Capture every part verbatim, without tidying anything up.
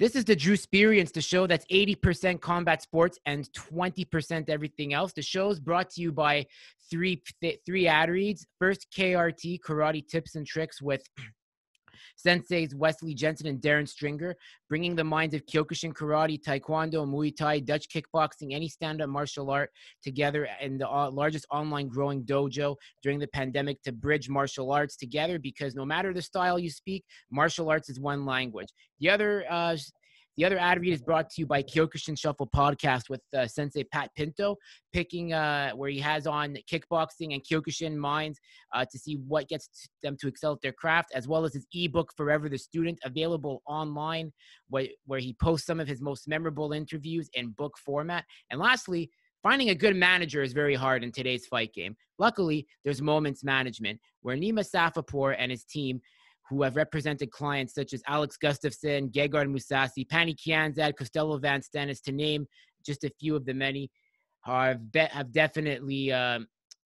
This is the Drewsperience, the show that's eighty percent combat sports and twenty percent everything else. The show is brought to you by three three ad reads. First, K R T, Karate Tips and Tricks with Senseis Wesley Jensen and Darren Stringer, bringing the minds of Kyokushin Karate, Taekwondo, Muay Thai, Dutch kickboxing, any stand-up martial art together in the largest online growing dojo during the pandemic to bridge martial arts together, because no matter the style you speak, martial arts is one language. The other uh, the other ad read is brought to you by Kyokushin Shuffle Podcast with uh, Sensei Pat Pinto, picking uh, where he has on kickboxing and Kyokushin minds uh, to see what gets them to excel at their craft, as well as his ebook, Forever the Student, available online, where, where he posts some of his most memorable interviews in book format. And lastly, finding a good manager is very hard in today's fight game. Luckily, there's Moments Management, where Nima Safapour and his team, who have represented clients such as Alex Gustafson, Gegard Mousasi, Pani Kianzad, Costello Van Stennis, to name just a few of the many, have, be, have definitely, um,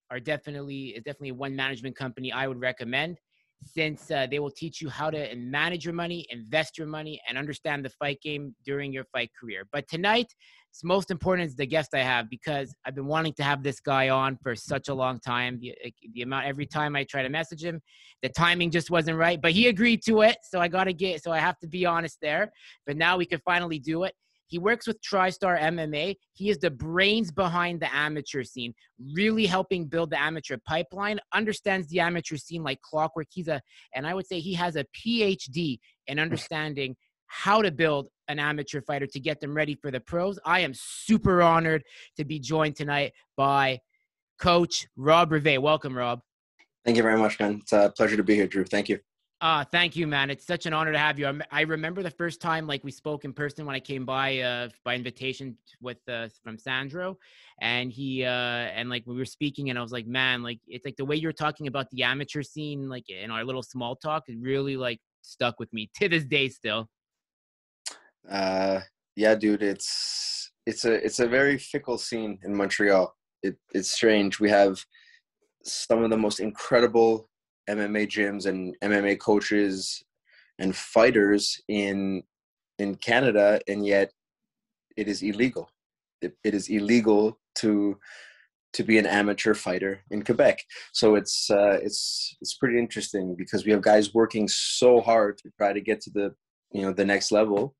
are definitely, is definitely one management company I would recommend, since uh, they will teach you how to manage your money, invest your money, and understand the fight game during your fight career. But tonight, it's most important is the guest I have, because I've been wanting to have this guy on for such a long time. The, the amount, every time I try to message him, the timing just wasn't right, but he agreed to it. So I got to get, so I have to be honest there, but now we can finally do it. He works with TriStar M M A. He is the brains behind the amateur scene, really helping build the amateur pipeline, understands the amateur scene like clockwork. He's a, and I would say he has a P H D in understanding how to build an amateur fighter to get them ready for the pros. I am super honored to be joined tonight by Coach Rob Rivest. Welcome, Rob. Thank you very much, man. It's a pleasure to be here, Drew. Thank you. Uh, thank you, man. It's such an honor to have you. I'm, I remember the first time, like, we spoke in person when I came by, uh, by invitation with, uh, from Sandro, and he, uh, and like we were speaking, and I was like, man, like, it's like the way you're talking about the amateur scene, like in our little small talk, it really like stuck with me to this day still. Uh, yeah, dude, it's, it's a, it's a very fickle scene in Montreal. It, it's strange. We have some of the most incredible M M A gyms and M M A coaches and fighters in in Canada, and yet it is illegal. It, it is illegal to to be an amateur fighter in Quebec. So it's uh, it's it's pretty interesting, because we have guys working so hard to try to get to the you know the next level,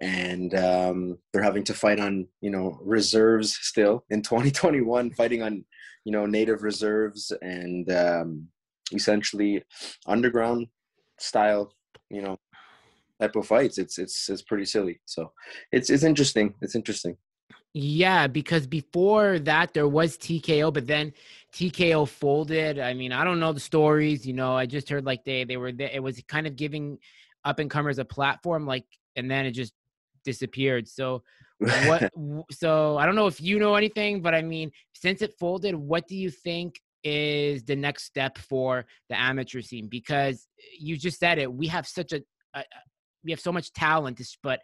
and um, they're having to fight on you know reserves still in twenty twenty-one, fighting on you know native reserves and um, essentially underground style, you know, type of fights. It's, it's, it's pretty silly. So it's, it's interesting. It's interesting. Yeah. Because before that there was T K O, but then T K O folded. I mean, I don't know the stories, you know, I just heard like they, they were, it was kind of giving up and comers a platform, like, and then it just disappeared. So what, so I don't know if you know anything, but I mean, since it folded, what do you think is the next step for the amateur scene? Because you just said it, we have such a, a we have so much talent, but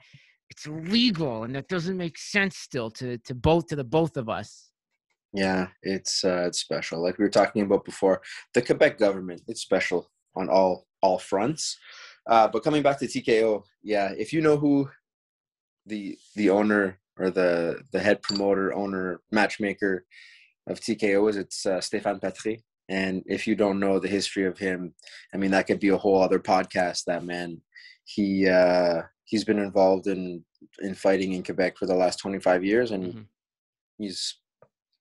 it's illegal, and that doesn't make sense still to to both to the both of us. Yeah, it's uh, it's special. Like we were talking about before, the Quebec government, it's special on all all fronts. Uh, but coming back to T K O, yeah, if you know who the the owner or the the head promoter, owner, matchmaker of T K O is, it's uh, Stéphane Patry. And if you don't know the history of him, I mean, that could be a whole other podcast. That man, he, uh, he's been involved in, in fighting in Quebec for the last twenty-five years. And mm-hmm. he's,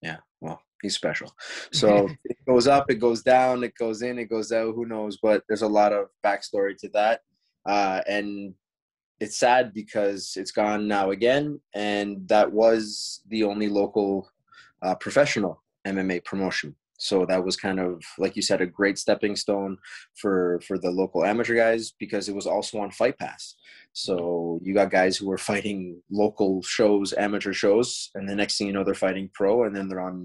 yeah, well, he's special. So it goes up, it goes down, it goes in, it goes out, who knows, but there's a lot of backstory to that. Uh, and it's sad because it's gone now again. And that was the only local Uh, professional M M A promotion. So that was kind of, like you said, a great stepping stone for, for the local amateur guys, because it was also on Fight Pass. So you got guys who were fighting local shows, amateur shows, and the next thing you know, they're fighting pro, and then they're on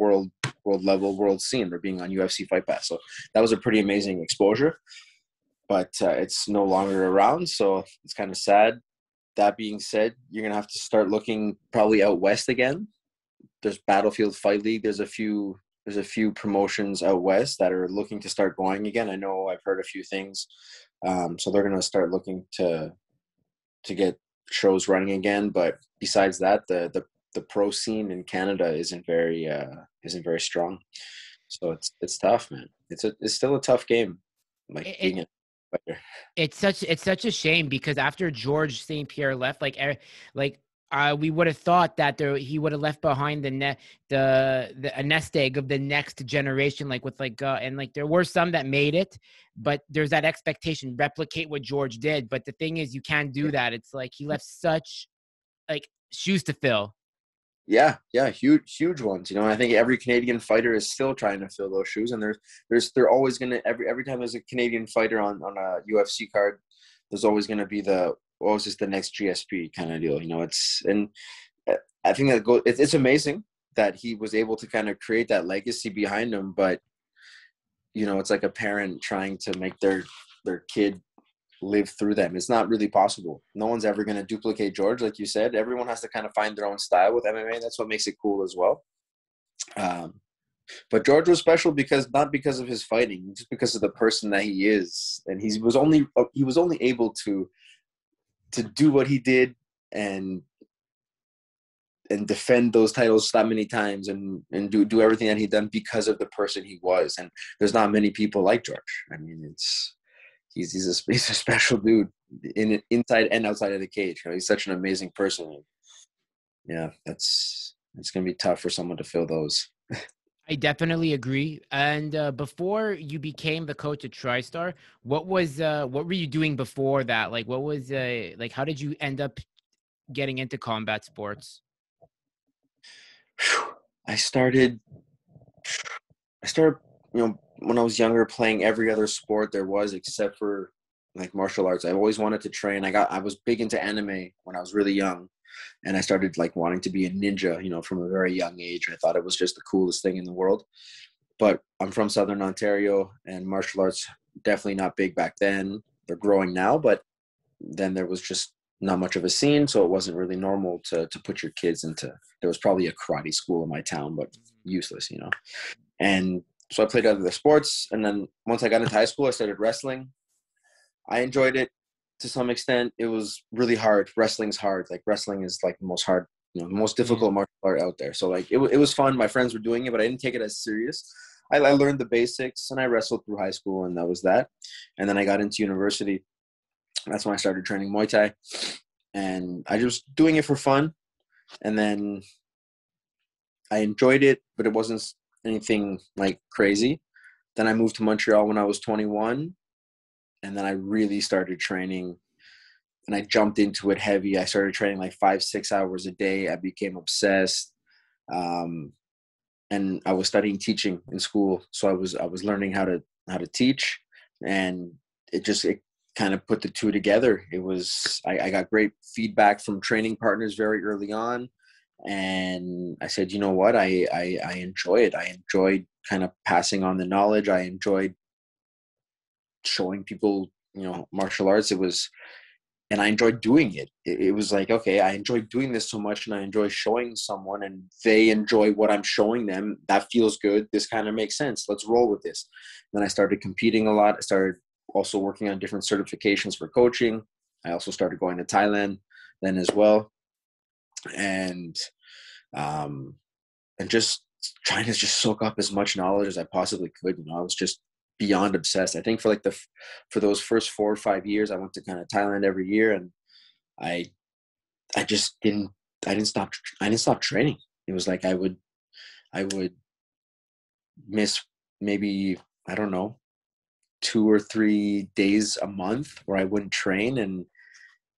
world, world level, world scene. They're being on U F C Fight Pass. So that was a pretty amazing exposure, but uh, it's no longer around. So it's kind of sad. That being said, you're going to have to start looking probably out west again. There's Battlefield Fight League. There's a few, there's a few promotions out west that are looking to start going again. I know I've heard a few things. Um, so they're going to start looking to, to get shows running again. But besides that, the the, the pro scene in Canada isn't very uh, isn't very strong. So it's it's tough, man. It's a, it's still a tough game. Like it, being it, a fighter. It's such it's such a shame because after George Saint Pierre left, like like. Uh, we would have thought that there, he would have left behind the net, the, the a nest egg of the next generation, like with like, uh, and like there were some that made it, but there's that expectation, replicate what George did. But the thing is, you can't do that. It's like he left such like shoes to fill. Yeah, yeah, huge, huge ones. You know, I think every Canadian fighter is still trying to fill those shoes, and there's, there's, they're always gonna every every time there's a Canadian fighter on on a U F C card, there's always gonna be the. What was this, the next G S P kind of deal, you know? It's, and I think that goes, it's, it's amazing that he was able to kind of create that legacy behind him. But, you know, it's like a parent trying to make their, their kid live through them. It's not really possible. No one's ever going to duplicate George. Like you said, everyone has to kind of find their own style with M M A. That's what makes it cool as well. Um, But George was special because not because of his fighting, just because of the person that he is. And he was only, he was only able to, to do what he did and and defend those titles that many times and, and do, do everything that he done because of the person he was. And there's not many people like George. I mean, it's he's he's a, he's a special dude in inside and outside of the cage. You know, he's such an amazing person. Yeah, that's it's going to be tough for someone to fill those. I definitely agree. And uh, before you became the coach at TriStar, what was uh, what were you doing before that? Like, what was uh, like? How did you end up getting into combat sports? I started. I started, you know, when I was younger, playing every other sport there was, except for like martial arts. I always wanted to train. I got. I was big into anime when I was really young. And I started like wanting to be a ninja, you know, from a very young age. I thought it was just the coolest thing in the world. But I'm from Southern Ontario, and martial arts definitely not big back then. They're growing now, but then there was just not much of a scene, so it wasn't really normal to to put your kids into. There was probably a karate school in my town, but useless, you know. And so I played other sports, and then once I got into high school, I started wrestling. I enjoyed it. To some extent, it was really hard. Wrestling's hard. Like wrestling is like the most hard, you know, the most difficult martial art out there. So like it, it was fun. My friends were doing it, but I didn't take it as serious. I, I learned the basics, and I wrestled through high school, and that was that. And then I got into university. That's when I started training Muay Thai, and I was doing it for fun. And then I enjoyed it, but it wasn't anything like crazy. Then I moved to Montreal when I was twenty-one. And then I really started training, and I jumped into it heavy. I started training like five, six hours a day. I became obsessed. Um, and I was studying teaching in school. So I was, I was learning how to, how to teach, and it just, it kind of put the two together. It was, I, I got great feedback from training partners very early on. And I said, you know what, I, I, I enjoy it. I enjoyed kind of passing on the knowledge. I enjoyed showing people, you know, martial arts. It was, and I enjoyed doing it. it. It was like, okay, I enjoy doing this so much, and I enjoy showing someone, and they enjoy what I'm showing them. That feels good. This kind of makes sense. Let's roll with this. And then I started competing a lot. I started also working on different certifications for coaching. I also started going to Thailand then as well. And, um, and just trying to just soak up as much knowledge as I possibly could. You know, I was just beyond obsessed. I think for like the, for those first four or five years, I went to kind of Thailand every year, and I, I just didn't, I didn't stop, I didn't stop training. It was like, I would, I would miss maybe, I don't know, two or three days a month where I wouldn't train, and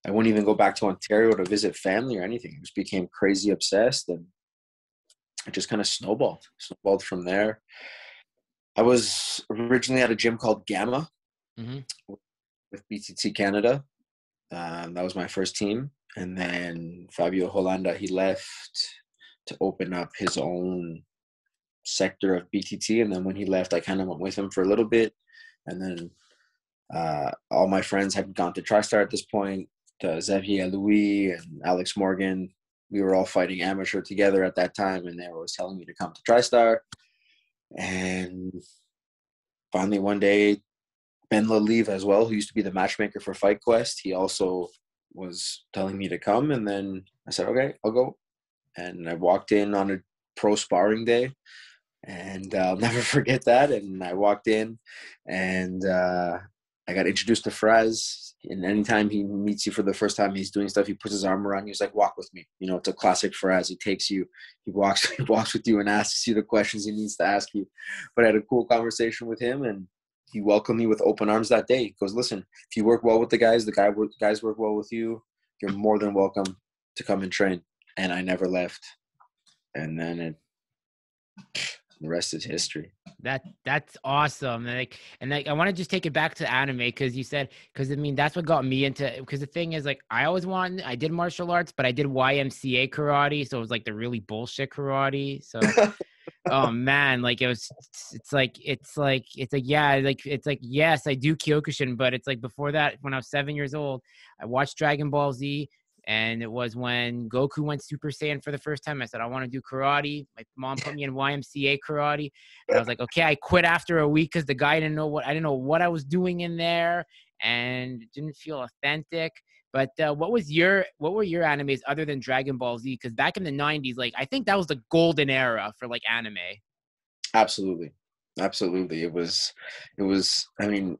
I wouldn't even go back to Ontario to visit family or anything. I just became crazy obsessed, and it just kind of snowballed, snowballed from there. I was originally at a gym called Gamma mm-hmm. with B T T Canada. Um, that was my first team. And then Fabio Holanda, he left to open up his own sector of B T T. And then when he left, I kind of went with him for a little bit. And then uh, all my friends had gone to TriStar at this point. Uh, Xavier Louis and Alex Morgan. We were all fighting amateur together at that time. And they were always telling me to come to TriStar. And finally one day, Ben Lalive as well, who used to be the matchmaker for Fight Quest, he also was telling me to come, and then I said, okay, I'll go. And I walked in on a pro sparring day, and I'll never forget that. And I walked in, and uh, I got introduced to Fraz. And anytime he meets you for the first time, he's doing stuff. He puts his arm around you. He's like, walk with me. You know, it's a classic Fraz. He takes you, he walks, he walks with you and asks you the questions he needs to ask you. But I had a cool conversation with him, and he welcomed me with open arms that day. He goes, listen, if you work well with the guys, the guy work, guys work well with you, you're more than welcome to come and train. And I never left. And then it, the rest is history. That that's awesome. And like, and like, I want to just take it back to anime, because you said, because I mean, that's what got me into, because the thing is, like, I always wanted, I did martial arts, but I did Y M C A karate. So it was like the really bullshit karate. So oh man, like it was, it's like, it's like, it's like, yeah, like, it's like, yes, I do Kyokushin, but it's like before that, when I was seven years old, I watched Dragon Ball Z, and it was when Goku went Super Saiyan for the first time. I said, I want to do karate. My mom put me in Y M C A karate, and I was like, okay, I quit after a week because the guy didn't know what, I didn't know what I was doing in there, and it didn't feel authentic. But uh, what was your, what were your animes other than Dragon Ball Z? Because back in the nineties, like, I think that was the golden era for like anime. Absolutely, absolutely. It was, it was. I mean,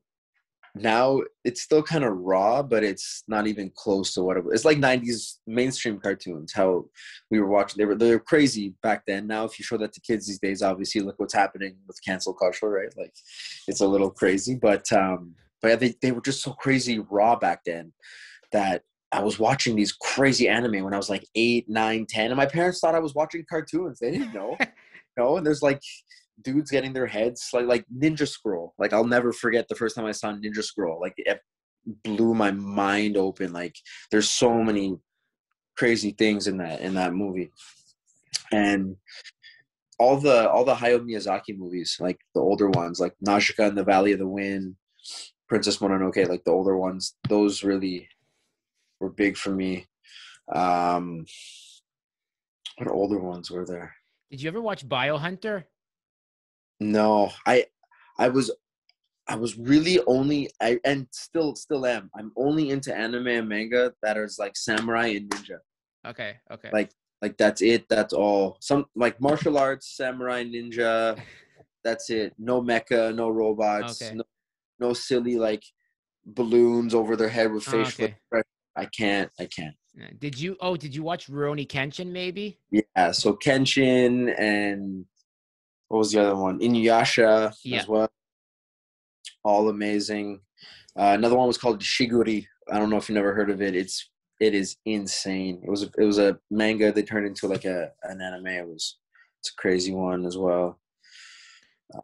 now it's still kind of raw, but it's not even close to what it was. It's like nineties mainstream cartoons. How we were watching, they were they were crazy back then. Now, if you show that to kids these days, obviously look what's happening with cancel culture, right? Like, it's a little crazy, but um, but I think they were just so crazy raw back then, that I was watching these crazy anime when I was like eight, nine, ten, and my parents thought I was watching cartoons. They didn't know. You know, and there's like dudes getting their heads like like Ninja Scroll. Like, I'll never forget the first time I saw Ninja Scroll. Like, it blew my mind open. Like, there's so many crazy things in that in that movie, and all the all the Hayao Miyazaki movies, like the older ones, like Nausicaa and the Valley of the Wind, Princess Mononoke, like the older ones. Those really were big for me. Um, what older ones were there? Did you ever watch Biohunter? No, I, I was, I was really only, I and still, still am. I'm only into anime and manga that is like samurai and ninja. Okay, okay. Like, like that's it. That's all. Some like martial arts, samurai, ninja. That's it. No mecha, no robots, okay. no, no silly like balloons over their head with face oh, okay. flip. I can't, I can't. Did you, oh, did you watch Rurouni Kenshin maybe? Yeah, so Kenshin and what was the other one? Inuyasha yeah. as well. All amazing. Uh, another one was called Shiguri. I don't know if you've never heard of it. It's, it is insane. It was, it was a manga they turned into like a, an anime. It was, it's a crazy one as well. Um,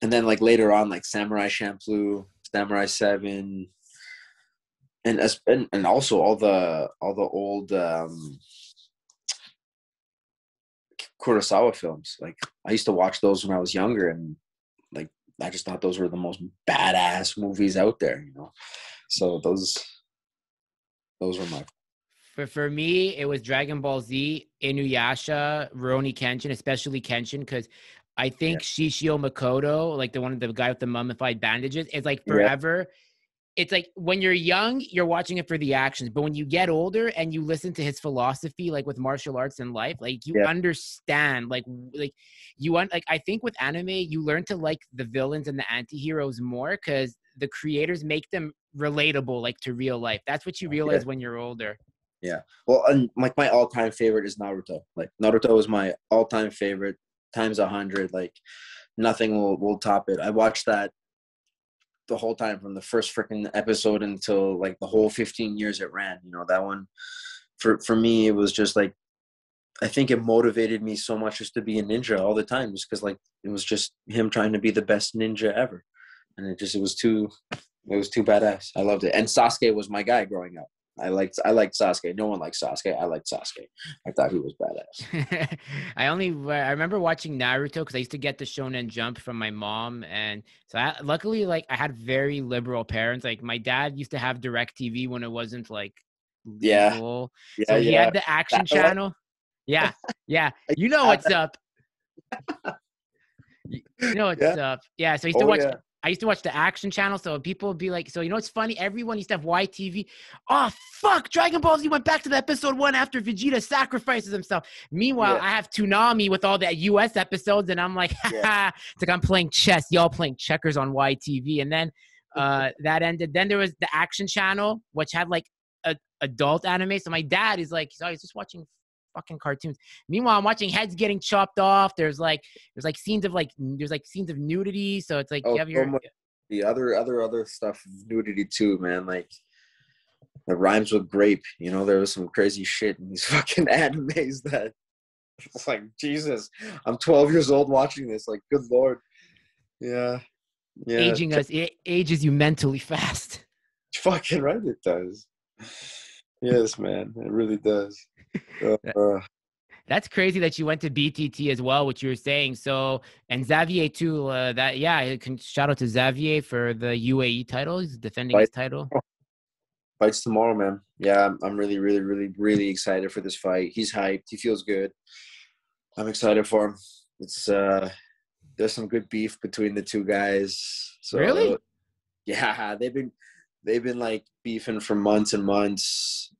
and then like later on, like Samurai Champloo, Samurai Seven, And as and, and also all the all the old um, Kurosawa films. Like, I used to watch those when I was younger, and like I just thought those were the most badass movies out there, you know. So those those were my. For for me, it was Dragon Ball Z, Inuyasha, Rurouni Kenshin, especially Kenshin, because I think yeah. Shishio Makoto, like the one the guy with the mummified bandages, is like forever. Yeah. It's like when you're young, you're watching it for the actions, but when you get older and you listen to his philosophy, like with martial arts and life, like you yeah. understand, like, like you un- like, I think with anime, you learn to like the villains and the anti-heroes more, cause the creators make them relatable, like to real life. That's what you realize yeah. when you're older. Yeah. Well, and like my all time favorite is Naruto. Like Naruto is my all time favorite times a hundred. Like nothing will, will top it. I watched that the whole time from the first freaking episode until like the whole fifteen years it ran, you know. That one for, for me, it was just like, I think it motivated me so much just to be a ninja all the time, just cause like, it was just him trying to be the best ninja ever. And it just, it was too, it was too badass. I loved it. And Sasuke was my guy growing up. I liked, I liked Sasuke. No one liked Sasuke. I liked Sasuke. I thought he was badass. I only, I remember watching Naruto because I used to get the Shonen Jump from my mom. And so I, luckily, like I had very liberal parents. Like my dad used to have DirecTV when it wasn't like legal. Yeah. So yeah, he yeah. had the Action that Channel. Like- yeah. Yeah. You know what's up. You know what's oh, up. Yeah. So he used to oh, watch yeah. I used to watch the Action Channel, so people would be like, so you know, it's funny. Everyone used to have Y T V. Oh, fuck, Dragon Ball Z went back to the episode one after Vegeta sacrifices himself. Meanwhile, yeah. I have Toonami with all that U S episodes, and I'm like, yeah. It's like I'm playing chess. Y'all playing checkers on Y T V. And then uh, that ended. Then there was the Action Channel, which had like a, adult anime. So my dad is like, he's always just watching fucking cartoons. Meanwhile, I'm watching heads getting chopped off. There's like, there's like scenes of like, there's like scenes of nudity. So it's like, oh, you have your, so the other, other, other stuff, nudity too, man. Like the rhymes with grape, you know, there was some crazy shit in these fucking animes that it's like, Jesus, I'm twelve years old watching this. Like, good Lord. Yeah. Yeah. Aging us, it ages you mentally fast. Fucking right. It does. Yes, man. It really does. Uh, That's crazy that you went to B T T as well, which you were saying. So, and Xavier too, uh, that, yeah, can, shout out to Xavier for the U A E title. He's defending his title. Fight's tomorrow, man. Yeah, I'm, I'm really, really, really, really excited for this fight. He's hyped. He feels good. I'm excited for him. It's, uh, there's some good beef between the two guys. So, really? Yeah, they've been, they've been like beefing for months and months.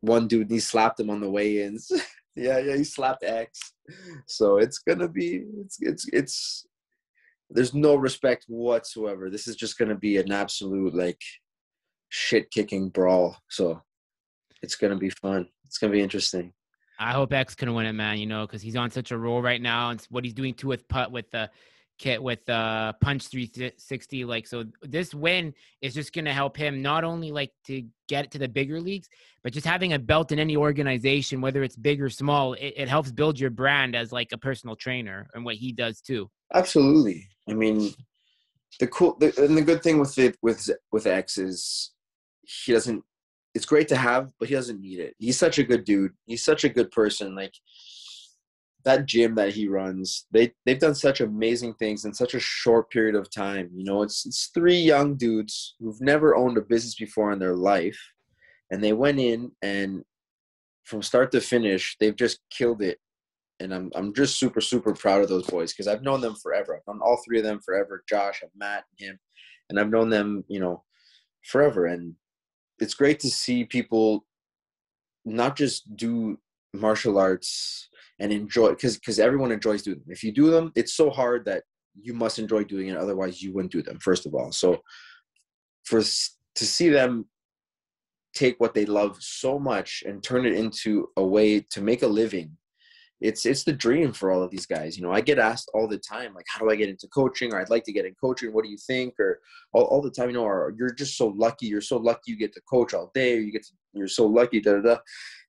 One dude, he slapped him on the weigh-ins. yeah, yeah, he slapped X. So it's gonna be, it's, it's, it's. There's no respect whatsoever. This is just gonna be an absolute like, shit-kicking brawl. So, it's gonna be fun. It's gonna be interesting. I hope X can win it, man. You know, because he's on such a roll right now, and what he's doing too with putt with the. Uh, Kit with uh punch three sixty, like, so this win is just gonna help him not only like to get to the bigger leagues, but just having a belt in any organization, whether it's big or small, it, it helps build your brand as like a personal trainer, and what he does too. Absolutely. I mean, the cool the, and the good thing with it with with X is he doesn't. It's great to have, but he doesn't need it. He's such a good dude. He's such a good person. Like. That gym that he runs, they, they've done such amazing things in such a short period of time. You know, it's, it's three young dudes who've never owned a business before in their life. And they went in and from start to finish, they've just killed it. And I'm, I'm just super, super proud of those boys because I've known them forever. I've known all three of them forever, Josh and Matt and him. And I've known them, you know, forever. And it's great to see people not just do martial arts and enjoy, because because everyone enjoys doing them. If you do them, it's so hard that you must enjoy doing it. Otherwise, you wouldn't do them, first of all. So for to see them take what they love so much and turn it into a way to make a living, it's it's the dream for all of these guys. You know, I get asked all the time, like, how do I get into coaching? Or I'd like to get in coaching. What do you think? Or all, all the time, you know, or you're just so lucky. You're so lucky you get to coach all day. Or you get to, you're so lucky, da, da, da.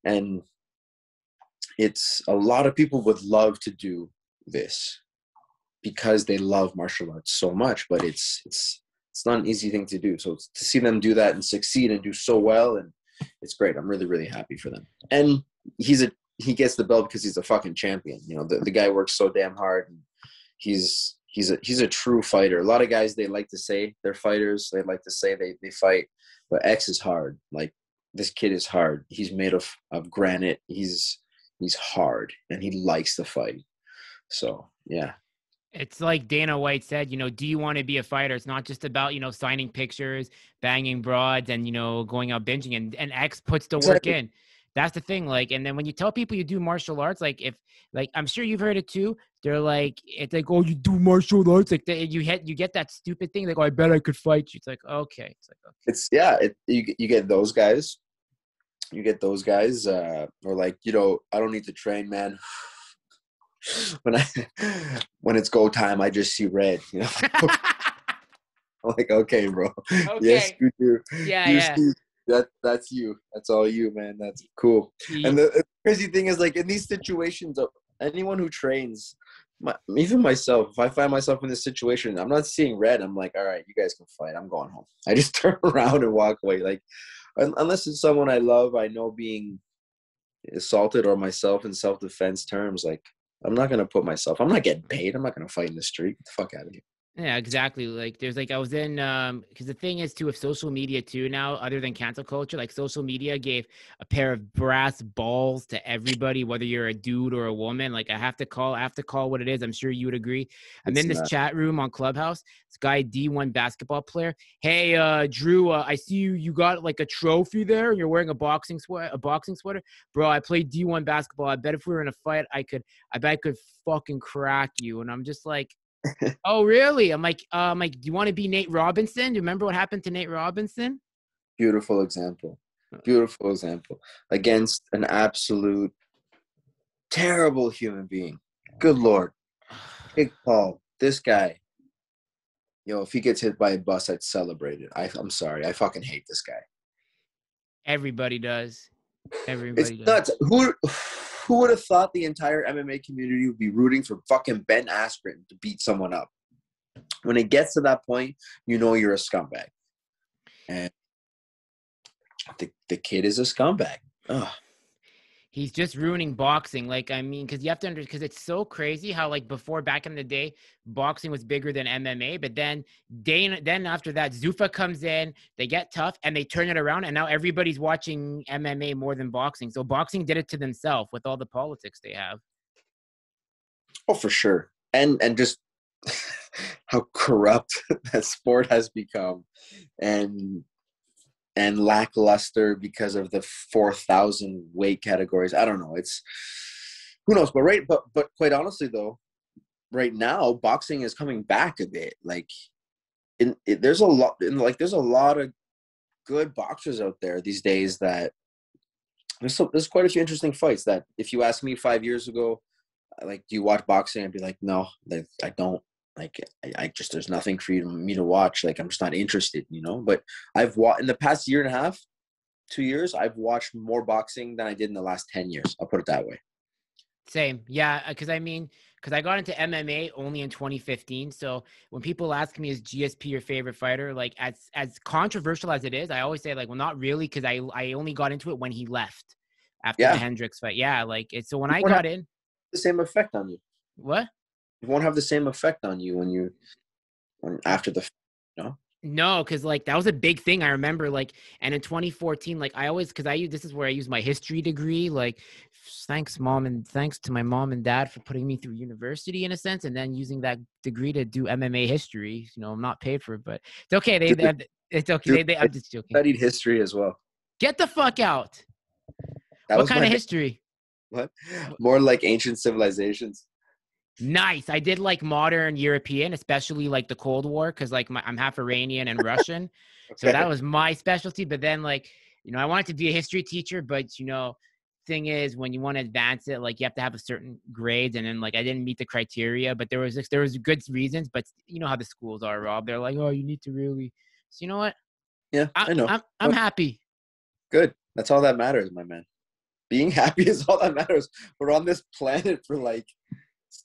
And it's a lot of people would love to do this because they love martial arts so much, but it's, it's, it's not an easy thing to do. So it's, to see them do that and succeed and do so well. And it's great. I'm really, really happy for them. And he's a, he gets the belt because he's a fucking champion. You know, the, the guy works so damn hard, and he's, he's a, he's a true fighter. A lot of guys, they like to say they're fighters. They like to say they, they fight, but X is hard. Like, this kid is hard. He's made of, of granite. He's, He's hard, and he likes to fight. So, yeah. It's like Dana White said, you know, do you want to be a fighter? It's not just about, you know, signing pictures, banging broads, and, you know, going out binging. And, and X puts the work exactly. in. That's the thing. Like, and then when you tell people you do martial arts, like if, like, I'm sure you've heard it too. They're like, it's like, oh, you do martial arts. Like they, you hit, you get that stupid thing. Like, oh, I bet I could fight you. It's like, okay. It's like, okay. It's yeah. It, you, you get those guys. You get those guys, uh, or like, you know, I don't need to train, man. when I, when it's go time, I just see red, you know, I'm like, okay, bro. Okay. Yes, you do. Yeah, you yeah. See, that, that's you. That's all you, man. That's cool. Jeez. And the crazy thing is, like, in these situations, anyone who trains, my, even myself, if I find myself in this situation, I'm not seeing red. I'm like, all right, you guys can fight. I'm going home. I just turn around and walk away. Like, unless it's someone I love, I know being assaulted or myself in self-defense terms, like, I'm not going to put myself, I'm not getting paid. I'm not going to fight in the street. Get the fuck out of here. Yeah, exactly. Like there's like, I was in, um, cause the thing is too, with social media too now, other than cancel culture, like social media gave a pair of brass balls to everybody, whether you're a dude or a woman. Like I have to call, I have to call what it is. I'm sure you would agree. And it's then this not. Chat room on Clubhouse, this guy, D one basketball player. Hey, uh, Drew, uh, I see you, you got like a trophy there and you're wearing a boxing sweat, a boxing sweater, bro. I played D one basketball. I bet if we were in a fight, I could, I bet I could fucking crack you. And I'm just like, oh really? I'm like, uh, I'm like, do you want to be Nate Robinson? Do you remember what happened to Nate Robinson? Beautiful example. Beautiful example against an absolute terrible human being. Good Lord, Jake Paul. This guy. Yo, if he gets hit by a bus, I'd celebrate it. I, I'm sorry, I fucking hate this guy. Everybody does. Everybody. It's does. Nuts. Who? Who would have thought the entire M M A community would be rooting for fucking Ben Askren to beat someone up? When it gets to that point, you know you're a scumbag. And the, the kid is a scumbag. Ugh. He's just ruining boxing. Like, I mean, because you have to understand, because it's so crazy how, like, before, back in the day, boxing was bigger than M M A. But then, Dana, then after that, Zuffa comes in, they get tough, and they turn it around. And now everybody's watching M M A more than boxing. So boxing did it to themselves with all the politics they have. Oh, for sure. And, and just how corrupt that sport has become. And... and lackluster because of the four thousand weight categories. I don't know. It's who knows, but right. But, but quite honestly though, right now boxing is coming back a bit. Like in, it, there's a lot, in, like there's a lot of good boxers out there these days that there's, so, there's quite a few interesting fights that if you asked me five years ago, like, do you watch boxing? I'd be like, no, like, I don't. Like, I, I just, there's nothing for you to, me to watch. Like, I'm just not interested, you know? But I've watched, in the past year and a half, two years, I've watched more boxing than I did in the last ten years. I'll put it that way. Same. Yeah, because I mean, because I got into M M A only in twenty fifteen. So when people ask me, is G S P your favorite fighter? Like, as as controversial as it is, I always say, like, well, not really, because I, I only got into it when he left after yeah. the Hendricks fight. Yeah, like, it's, so when it I got in. The same effect on you. What? It won't have the same effect on you when you, when after the, you know? No, because like that was a big thing. I remember like, and in twenty fourteen, like I always, because I use, this is where I use my history degree. Like, thanks mom, and thanks to my mom and dad for putting me through university in a sense, and then using that degree to do M M A history. You know, I'm not paid for it, but it's okay. They, they it's okay. Dude, they, they, I'm just joking. Studied history as well. Get the fuck out. That what kind of history? What? More like ancient civilizations. Nice. I did like modern European, especially like the Cold War, because like my, I'm half Iranian and Russian. Okay. So that was my specialty. But then like, you know, I wanted to be a history teacher, but you know, thing is when you want to advance it, like you have to have a certain grades. And then like, I didn't meet the criteria, but there was, this, there was good reasons, but you know how the schools are, Rob. They're like, oh, you need to really, so you know what? Yeah, I, I know. I'm, I'm happy. Good. That's all that matters, my man. Being happy is all that matters. We're on this planet for like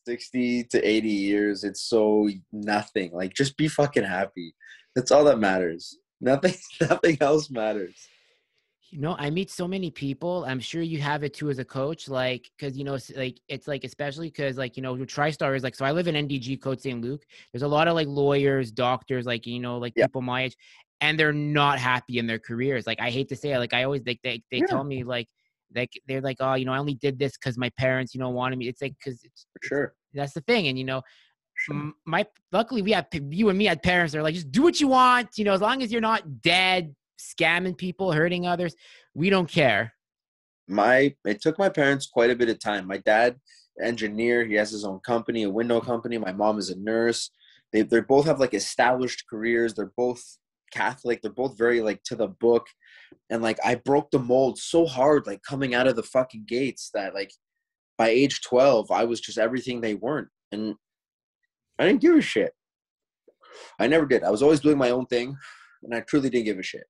sixty to eighty years. It's so nothing. Like, just be fucking happy. That's all that matters. Nothing, nothing else matters. You know, I meet so many people. I'm sure you have it too as a coach. Like, cause you know, like it's like, especially cause like, you know, your TriStar is like, so I live in N D G, Code Saint Luke. There's a lot of like lawyers, doctors, like, you know, like yeah. people my age, and they're not happy in their careers. Like, I hate to say it. Like, I always, like they, they, they yeah. tell me like, like they're like, oh, you know, I only did this because my parents, you know, wanted me. It's like, because it's for sure, that's the thing. And you know, sure. my luckily we have you and me had parents that are like, just do what you want, you know, as long as you're not dead scamming people, hurting others, we don't care. My it took my parents quite a bit of time. My dad, engineer, he has his own company, a window company. My mom is a nurse. They they both have like established careers. They're both Catholic. They're both very like to the book. And like I broke the mold so hard, like coming out of the fucking gates, that like by age twelve I was just everything they weren't, and I didn't give a shit. I never did. I was always doing my own thing, and I truly didn't give a shit.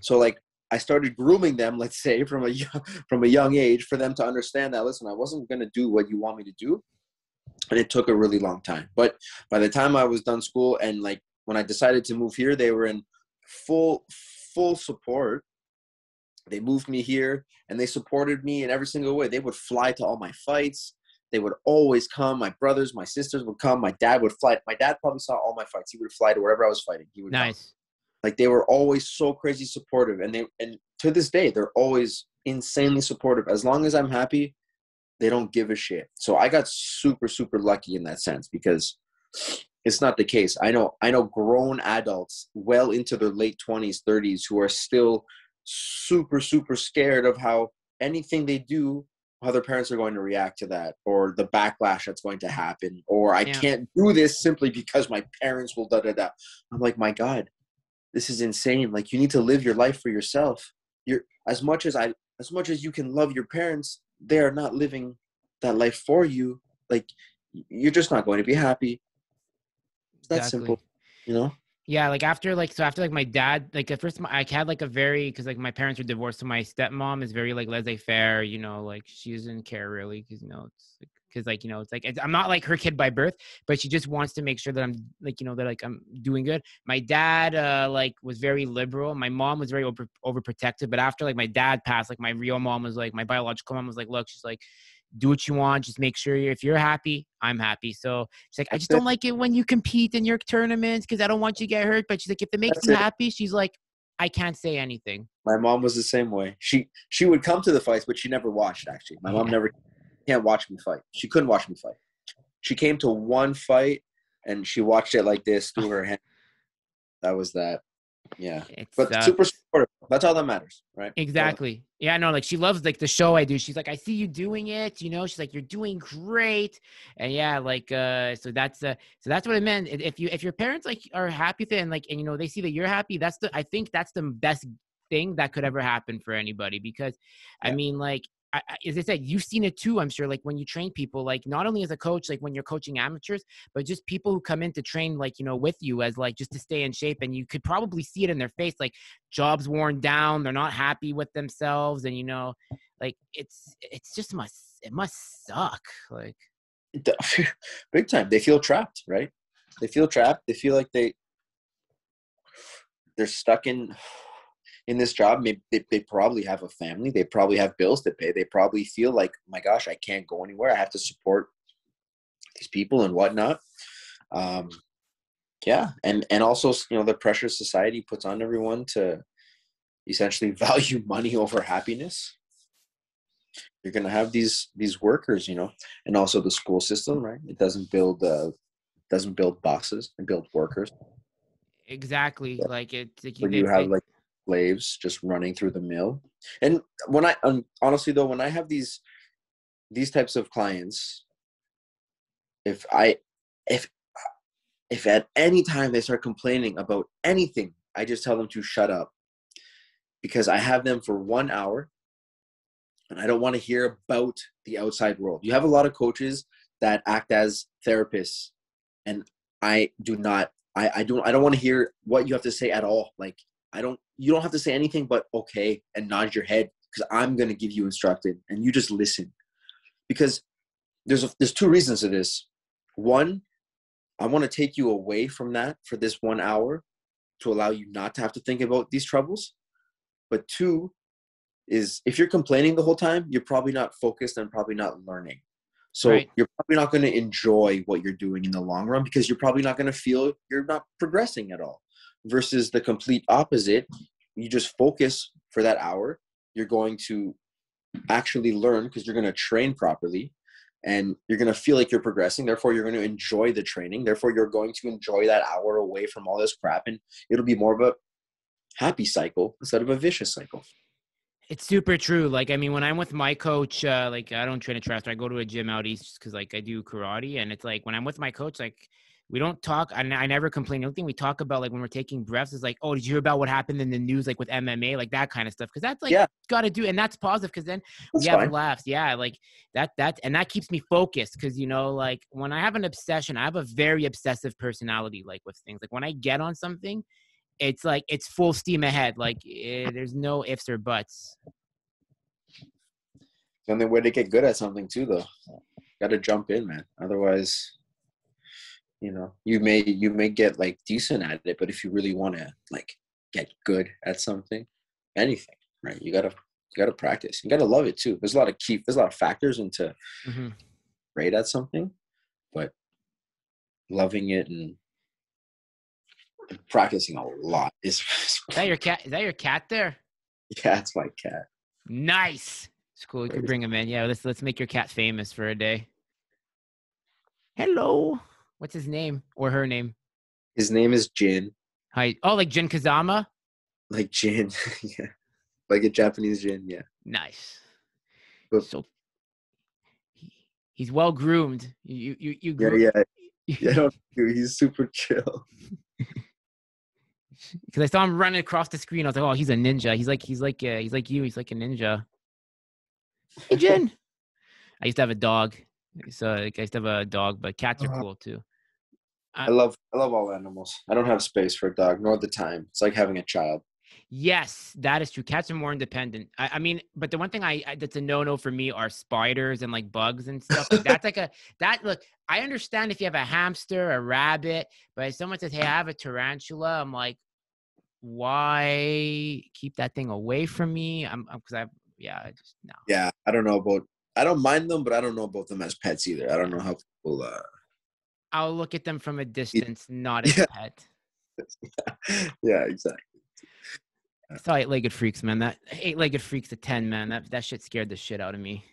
So like I started grooming them, let's say from a young, from a young age, for them to understand that, listen, I wasn't gonna do what you want me to do, and it took a really long time. But by the time I was done school and like when I decided to move here, they were in full full support. They moved me here and they supported me in every single way. They would fly to all my fights. They would always come. My brothers, my sisters would come. My dad would fly. My dad probably saw all my fights. He would fly to wherever I was fighting. He would nice. Come. Like, they were always so crazy supportive. And they and to this day, they're always insanely supportive. As long as I'm happy, they don't give a shit. So I got super, super lucky in that sense, because it's not the case. I know, I know grown adults well into their late twenties, thirties, who are still super, super scared of how anything they do, how their parents are going to react to that, or the backlash that's going to happen, or I yeah. can't do this simply because my parents will da da da. I'm like, my God, this is insane. Like, you need to live your life for yourself. You're as much as I, as much as you can love your parents, they are not living that life for you. Like, you're just not going to be happy. It's that exactly. simple, you know? Yeah. Like after like, so after like my dad, like at first I had like a very, cause like my parents were divorced. So my stepmom is very like laissez-faire, you know, like she doesn't care really. Cause you know, it's like, cause like, you know, it's like, it's, I'm not like her kid by birth, but she just wants to make sure that I'm like, you know, that like I'm doing good. My dad, uh, like was very liberal. My mom was very over, overprotective, but after like my dad passed, like my real mom was like, my biological mom was like, look, she's like, do what you want. Just make sure you're, if you're happy, I'm happy. So she's like, I just don't like it when you compete in your tournaments because I don't want you to get hurt. But she's like, if it makes you happy, she's like, I can't say anything. My mom was the same way. She she would come to the fights, but she never watched, actually. My yeah. mom never can't watch me fight. She couldn't watch me fight. She came to one fight, and she watched it like this through her hand. That was that. Yeah. It but sucks. Super supportive. That's all that matters, right? Exactly. Yeah, no, like she loves like the show I do. She's like, I see you doing it, you know, she's like, you're doing great. And yeah, like, uh, so that's, uh, so that's what it meant. If you, if your parents like are happy with it and like, and you know, they see that you're happy, that's the, I think that's the best thing that could ever happen for anybody. Because yeah. I mean, like, I, as I said, you've seen it too, I'm sure, like when you train people, like not only as a coach, like when you're coaching amateurs, but just people who come in to train, like, you know, with you as like, just to stay in shape. And you could probably see it in their face, like jobs worn down, they're not happy with themselves. And, you know, like it's, it's just must, it must suck. Like big time. They feel trapped, right? They feel trapped. They feel like they, they're stuck in, in this job. Maybe they, they probably have a family. They probably have bills to pay. They probably feel like, my gosh, I can't go anywhere. I have to support these people and whatnot. Um, yeah. And, and also, you know, the pressure society puts on everyone to essentially value money over happiness. You're going to have these, these workers, you know, and also the school system, right? It doesn't build, uh, doesn't build bosses, it builds workers. Exactly. So, like it, like you, you have like, slaves just running through the mill. And when I um, honestly though, when I have these these types of clients, if I if if at any time they start complaining about anything, I just tell them to shut up, because I have them for one hour and I don't want to hear about the outside world. You have a lot of coaches that act as therapists, and I do not I I don't I don't want to hear what you have to say at all. Like, I don't, you don't have to say anything but okay and nod your head, because I'm going to give you instruction and you just listen. Because there's, a, there's two reasons to this. One, I want to take you away from that for this one hour to allow you not to have to think about these troubles. But two is, if you're complaining the whole time, you're probably not focused and probably not learning. So right. you're probably not going to enjoy what you're doing in the long run, because you're probably not going to feel you're not progressing at all. Versus the complete opposite. You just focus for that hour. You're going to actually learn, because you're going to train properly and you're going to feel like you're progressing. Therefore, you're going to enjoy the training. Therefore, you're going to enjoy that hour away from all this crap. And it'll be more of a happy cycle instead of a vicious cycle. It's super true. Like, I mean, when I'm with my coach, uh, like I don't train at TriStar. I go to a gym out east just because like I do karate. And it's like when I'm with my coach, like, we don't talk, and I never complain. The only thing we talk about, like when we're taking breaths, is like, oh, did you hear about what happened in the news, like with M M A, like that kind of stuff. Cause that's like, yeah. gotta do. And that's positive. Cause then that's we have fine. laughs. Yeah. Like that, that, and that keeps me focused. Cause you know, like when I have an obsession, I have a very obsessive personality, like with things, like when I get on something, it's like, it's full steam ahead. Like eh, there's no ifs or buts. The only way to get good at something too, though, got to jump in, man. Otherwise, you know, you may, you may get like decent at it, but if you really want to like get good at something, anything, right. You gotta, you gotta practice. You gotta love it too. There's a lot of key, there's a lot of factors into mm-hmm. great at something, but loving it and practicing a lot is. Is that your cat? Is that your cat there? Yeah, it's my cat. Nice. It's cool. You can bring him in. Yeah, let's let's make your cat famous for a day. Hello. What's his name or her name? His name is Jin. Hi. Oh, like Jin Kazama? Like Jin, yeah. Like a Japanese Jin, yeah. Nice. But, so he, he's well groomed. You you you. Groomed. Yeah, yeah. Yeah, no, dude, he's super chill. Because I saw him running across the screen. I was like, oh, he's a ninja. He's like, he's like, uh, he's like you. He's like a ninja. Hey, Jin. I used to have a dog. So like, I used to have a dog, but cats are cool too. I, I love, I love all animals. I don't have space for a dog, nor the time. It's like having a child. Yes, that is true. Cats are more independent. I, I mean, but the one thing I, I that's a no-no for me are spiders and like bugs and stuff. Like that's like a that look. I understand if you have a hamster, a rabbit, but if someone says, "Hey, I have a tarantula," I'm like, "Why keep that thing away from me?" I'm because I yeah, I just no. Yeah, I don't know about. I don't mind them, but I don't know about them as pets either. I don't know how people. Uh, I'll look at them from a distance, yeah. Not as a pet. Yeah, exactly. I saw eight-legged freaks, man. That eight-legged freaks at ten, man. That that shit scared the shit out of me.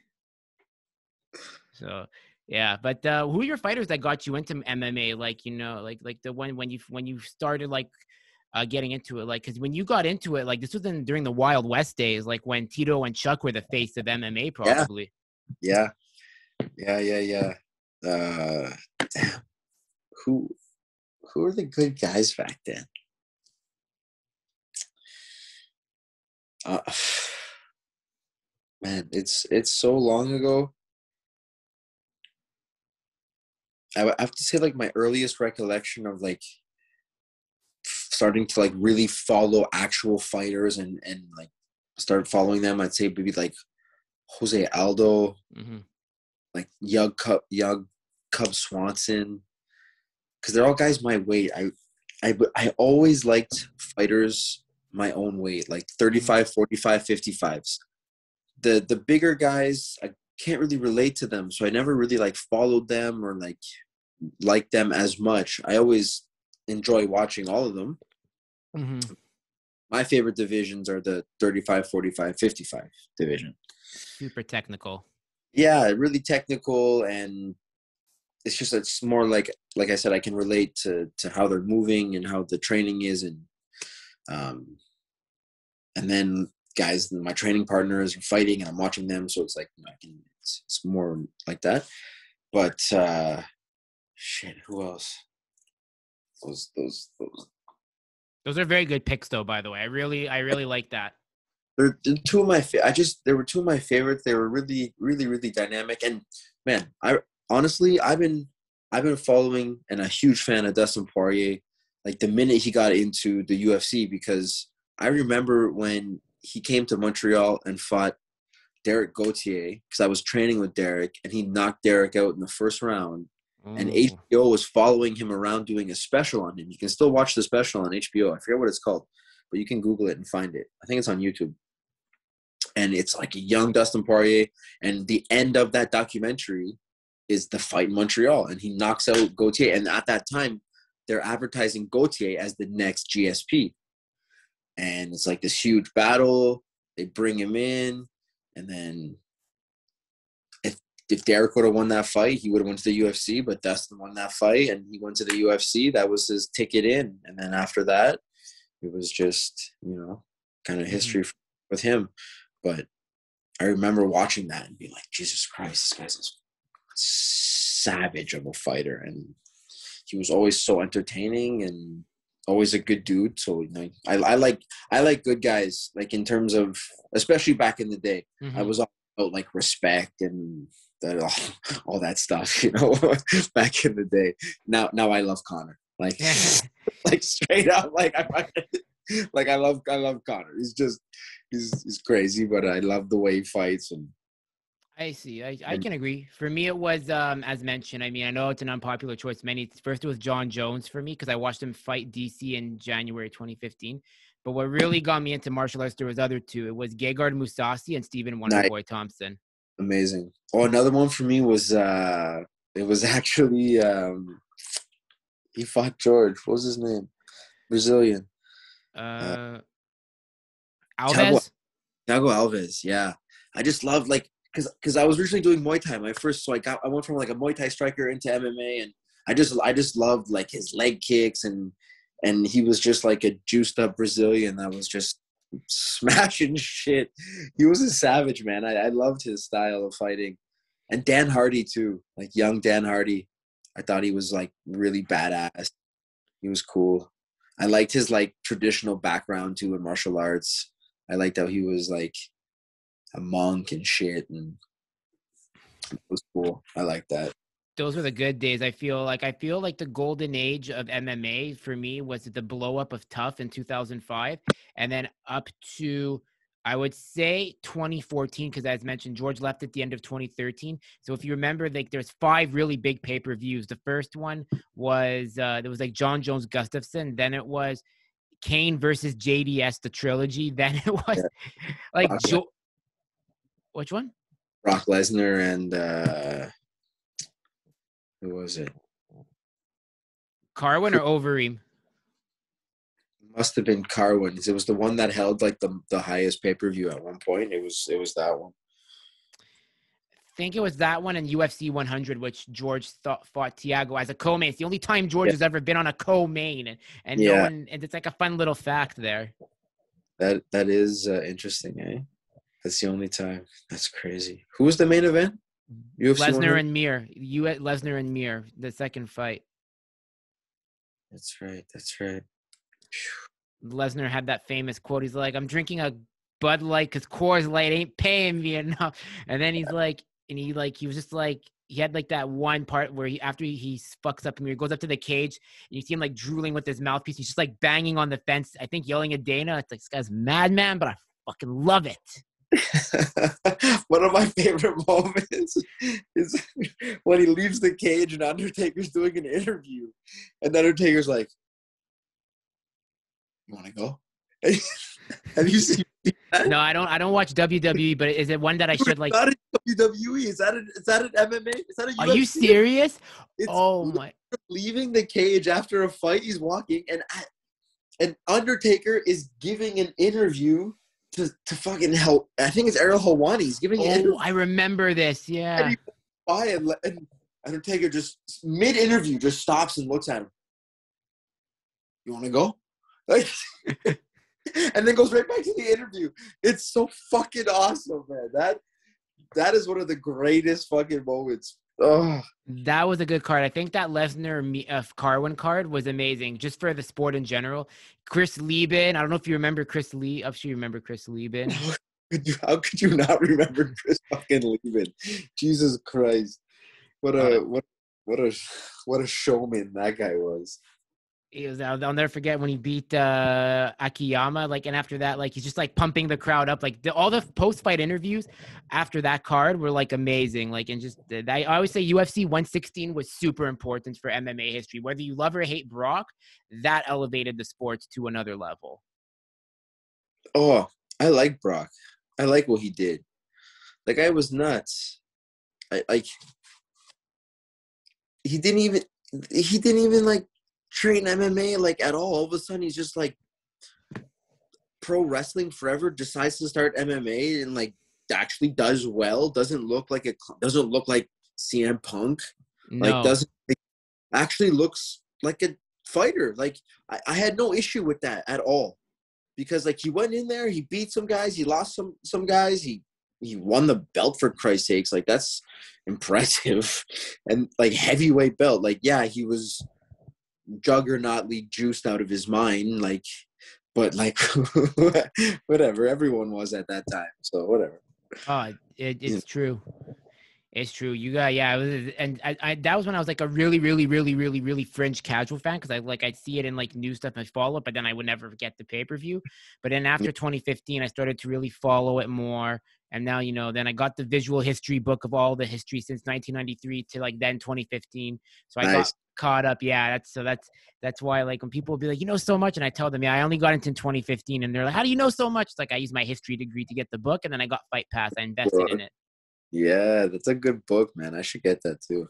So, yeah. But uh, who are your fighters that got you into M M A? Like, you know, like like the one when you when you started like uh, getting into it, like because when you got into it, like this was in, during the Wild West days, like when Tito and Chuck were the face of M M A, probably. Yeah, yeah, yeah, yeah. yeah. Uh, damn. Who who were the good guys back then? Uh, man, it's it's so long ago. I have to say, like my earliest recollection of like starting to like really follow actual fighters and and like start following them, I'd say maybe like Jose Aldo, mm-hmm. like Young Cub, Young Cub Swanson, because they're all guys my weight. I I I always liked fighters my own weight, like thirty-five, forty-five, fifty-fives. The the bigger guys, I can't really relate to them, so I never really like followed them or like liked them as much. I always enjoy watching all of them. Mm-hmm. My favorite divisions are the thirty-five, forty-five, fifty-five division. Super technical. Yeah, really technical, and it's just it's more like like I said, I can relate to to how they're moving and how the training is and um and then guys my training partners are fighting and I'm watching them, so it's like I can it's, it's more like that. But uh shit, who else? Those those those those are very good picks though, by the way. I really i really like that. They're two of my fa- i just there were two of my favorites. They were really really really dynamic, and man, I honestly i've been i've been following and a huge fan of Dustin Poirier like the minute he got into the U F C, because I remember when he came to Montreal and fought Derek Gauthier, because I was training with Derek, and he knocked Derek out in the first round. Oh. And H B O was following him around doing a special on him. You can still watch the special on H B O. I forget what it's called, but you can Google it and find it. I think it's on YouTube. And it's like a young Dustin Poirier, and the end of that documentary is the fight in Montreal, and he knocks out Gauthier. And at that time, they're advertising Gauthier as the next G S P. And it's like this huge battle. They bring him in. And then if if Derek would have won that fight, he would have went to the U F C, but Dustin won that fight and he went to the U F C. That was his ticket in. And then after that, it was just, you know, kind of history mm-hmm. with him. But I remember watching that and being like, Jesus Christ, this guy's a savage of a fighter. And he was always so entertaining and always a good dude. So you know, I, I like I like good guys. Like in terms of, especially back in the day, mm-hmm. I was all about like respect and that, all, all that stuff. You know, back in the day. Now now I love Connor. Like like straight up. Like I like I love I love Connor. He's just he's he's crazy, but I love the way he fights. And I see. I, I can agree. For me, it was, um, as mentioned, I mean, I know it's an unpopular choice. Many First, it was John Jones for me because I watched him fight D C in January twenty fifteen. But what really got me into martial arts, there was other two. It was Gegard Mousasi and Stephen Wonderboy nice. Thompson. amazing. Oh, another one for me was uh, it was actually um, he fought George. What was his name? Brazilian. Uh, uh, Alves. Thiago Alves. Yeah, I just love like because because I was originally doing Muay Thai. My first, so I got I went from like a Muay Thai striker into M M A, and I just I just loved like his leg kicks, and and he was just like a juiced up Brazilian that was just smashing shit. He was a savage, man. I, I loved his style of fighting. And Dan Hardy too, like young Dan Hardy. I thought he was like really badass. He was cool. I liked his like traditional background too in martial arts. I liked how he was like a monk and shit, and it was cool. I liked that. Those were the good days. I feel like I feel like the golden age of M M A for me was the blow up of Tough in two thousand five, and then up to I would say twenty fourteen, because as mentioned, George left at the end of twenty thirteen. So if you remember, like there's five really big pay-per-views. The first one was uh, there was like John Jones Gustafson. Then it was Kane versus J D S, the trilogy. Then it was yeah. like Brock jo- which one? Brock Lesnar and. Uh... Who was it? Carwin or Overeem? Must have been Carwin. It was the one that held like the the highest pay-per-view at one point. It was it was that one. I think it was that one and U F C one hundred, which George thought, fought Tiago as a co-main. It's the only time George yeah. has ever been on a co-main, and and yeah. no one. And it's like a fun little fact there. That that is uh, interesting, eh? That's the only time. That's crazy. Who was the main event? Lesnar and Mir. You at Lesnar and Mir, the second fight. That's right. That's right. Lesnar had that famous quote. He's like, I'm drinking a Bud Light because Coors Light ain't paying me enough. And then he's yeah. like, and he like, he was just like, he had like that one part where he, after he, he fucks up and he goes up to the cage and you see him like drooling with his mouthpiece. He's just like banging on the fence, I think yelling at Dana. It's like, this guy's madman, but I fucking love it. One of my favorite moments is when he leaves the cage and Undertaker's doing an interview, and Undertaker's like, "You want to go?" Have you seen that? No, I don't. I don't watch W W E, but is it one that I should like? Not in W W E. Is that a, is that an M M A? Is that a U F C? Are you serious? It's oh my! Leaving the cage after a fight, he's walking, and I, and Undertaker is giving an interview. To, to fucking help. I think it's Ariel Helwani. He's giving it. Oh, I remember this. Yeah. And, and Undertaker just mid-interview just stops and looks at him. You want to go? Like, and then goes right back to the interview. It's so fucking awesome, man. That that is one of the greatest fucking moments. Oh, that was a good card. I think that Lesnar uh, Carwin card was amazing, just for the sport in general. Chris Lieben, I don't know if you remember Chris Lee. I'm sure you remember Chris Lieben. How could you not remember Chris fucking Lieben? Jesus Christ, what a what what a what a showman that guy was. He was. I'll, I'll never forget when he beat uh, Akiyama. Like, and after that, like he's just like pumping the crowd up. Like the, all the post-fight interviews after that card were like amazing. Like, and just I always say U F C one sixteen was super important for M M A history. Whether you love or hate Brock, that elevated the sports to another level. Oh, I like Brock. I like what he did. Like, I was nuts. I like. He didn't even. He didn't even like. train M M A like at all. All of a sudden he's just like pro wrestling forever, decides to start M M A and like actually does well. Doesn't look like a doesn't look like C M Punk. No. Like doesn't like, actually looks like a fighter. Like I, I had no issue with that at all. Because like he went in there, he beat some guys, he lost some some guys, he he won the belt for Christ's sakes. Like that's impressive. And like heavyweight belt. Like yeah, he was juggernaut league juiced out of his mind, like, but like whatever, everyone was at that time, so whatever. Oh, it, it's yeah. true it's true you got yeah it was, and I, I that was when I was like a really really really really really fringe casual fan, because I like I'd see it in like new stuff and follow it, but then I would never get the pay-per-view. But then after twenty fifteen I started to really follow it more. And now, you know, then I got the visual history book of all the history since nineteen ninety-three to like then twenty fifteen. So I nice. got caught up. Yeah. That's, so that's, that's why like when people be like, you know, so much. And I tell them, yeah, I only got into in twenty fifteen. And they're like, how do you know so much? It's like, I used my history degree to get the book. And then I got Fight Pass. I invested in it. Yeah, that's a good book, man. I should get that too.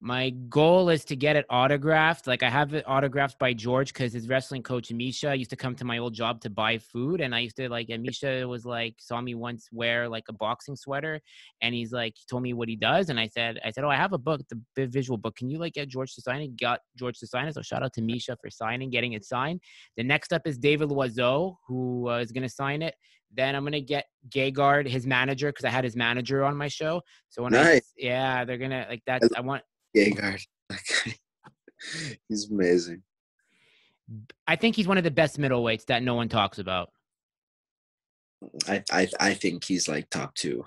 My goal is to get it autographed. Like, I have it autographed by George because his wrestling coach, Misha, used to come to my old job to buy food. And I used to, like, and Misha was like, saw me once wear like a boxing sweater. And he's like, he told me what he does. And I said, I said, oh, I have a book, the visual book. Can you like get George to sign it? Got George to sign it. So shout out to Misha for signing, getting it signed. The next up is David Loiseau, who uh, is going to sign it. Then I'm going to get Gegard, his manager, because I had his manager on my show. So when nice. I, yeah, they're going to like that. I want. Gegard. He's amazing. I think he's one of the best middleweights that no one talks about. I I, I think he's like top two.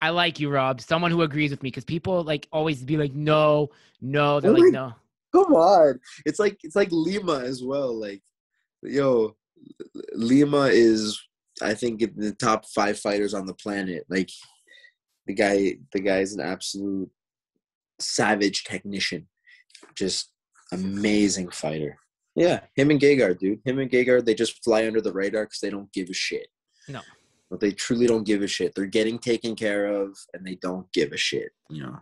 I like you, Rob. Someone who agrees with me, because people like always be like, no, no. They're oh like, no. Come on. It's like it's like Lima as well. Like, yo, Lima is, I think, in the top five fighters on the planet. Like, The guy, the guy is an absolute savage technician, just amazing fighter. Yeah, him and Gegard, dude. Him and Gegard, they just fly under the radar because they don't give a shit. No, but they truly don't give a shit. They're getting taken care of, and they don't give a shit. You know.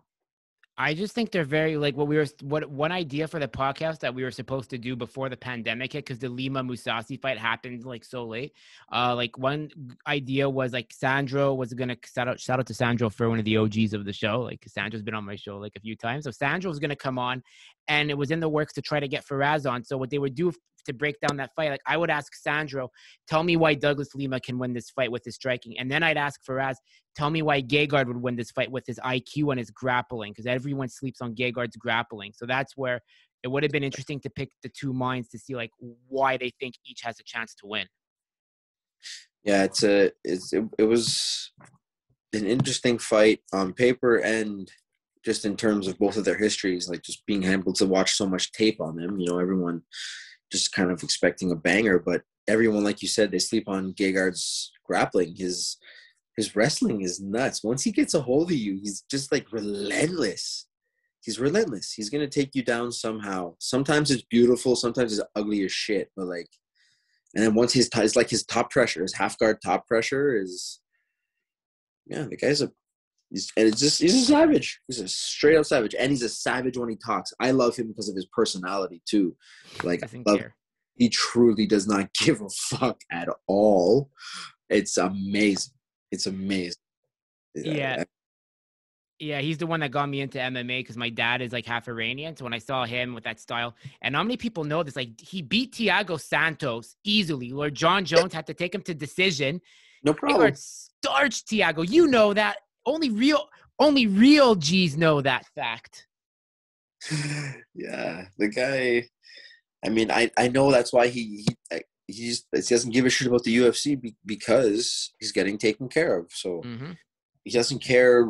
I just think they're very like what we were. What one idea for the podcast that we were supposed to do before the pandemic hit, because the Lima Mousasi fight happened like so late. Uh, like one idea was like Sandro was gonna shout out shout out to Sandro for one of the O Gs of the show. Like Sandro's been on my show like a few times, so Sandro was gonna come on, and it was in the works to try to get Fraz on. So what they would do to break down that fight, like I would ask Sandro, tell me why Douglas Lima can win this fight with his striking. And then I'd ask Fraz, tell me why Gegard would win this fight with his I Q and his grappling, because everyone sleeps on Gegard's grappling. So that's where it would have been interesting to pick the two minds to see like why they think each has a chance to win. Yeah, it's a, it's, it, it was an interesting fight on paper and just in terms of both of their histories, like just being able to watch so much tape on them, you know, everyone just kind of expecting a banger, but everyone, like you said, they sleep on Gegard's grappling. His his wrestling is nuts. Once he gets a hold of you, he's just like relentless. He's relentless. He's gonna take you down somehow. Sometimes it's beautiful, sometimes it's ugly as shit. But like, and then once his it's like his top pressure, his half guard top pressure is, yeah, the guy's a he's and it's just he's a savage. He's a straight up savage, and he's a savage when he talks. I love him because of his personality too. Like I love, he truly does not give a fuck at all. It's amazing. It's amazing. Yeah. yeah. Yeah, he's the one that got me into M M A because my dad is like half Iranian. So when I saw him with that style, and how many people know this? Like he beat Thiago Santos easily. Lord John Jones had to take him to decision. No problem. Starched Thiago. You know that. Only real, only real G's know that fact. Yeah, the guy. I mean, I, I know that's why he he he, just, he doesn't give a shit about the U F C be, because he's getting taken care of. So mm-hmm. He doesn't care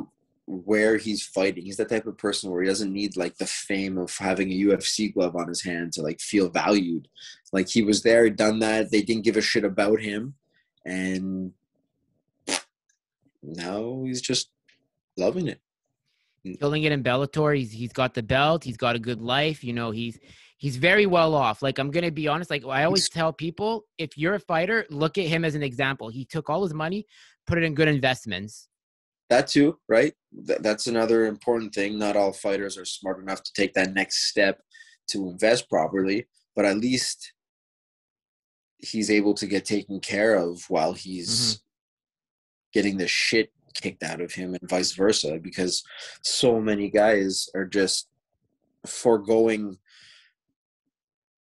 where he's fighting. He's that type of person where he doesn't need like the fame of having a U F C glove on his hand to like feel valued. Like he was there, done that. They didn't give a shit about him, and. Now he's just loving it, killing it in Bellator. He's he's got the belt. He's got a good life. You know, he's he's very well off. Like I'm gonna be honest. Like I always tell people, if you're a fighter, look at him as an example. He took all his money, put it in good investments. That too, right? Th- that's another important thing. Not all fighters are smart enough to take that next step to invest properly, but at least he's able to get taken care of while he's. Mm-hmm. getting the shit kicked out of him and vice versa, because so many guys are just foregoing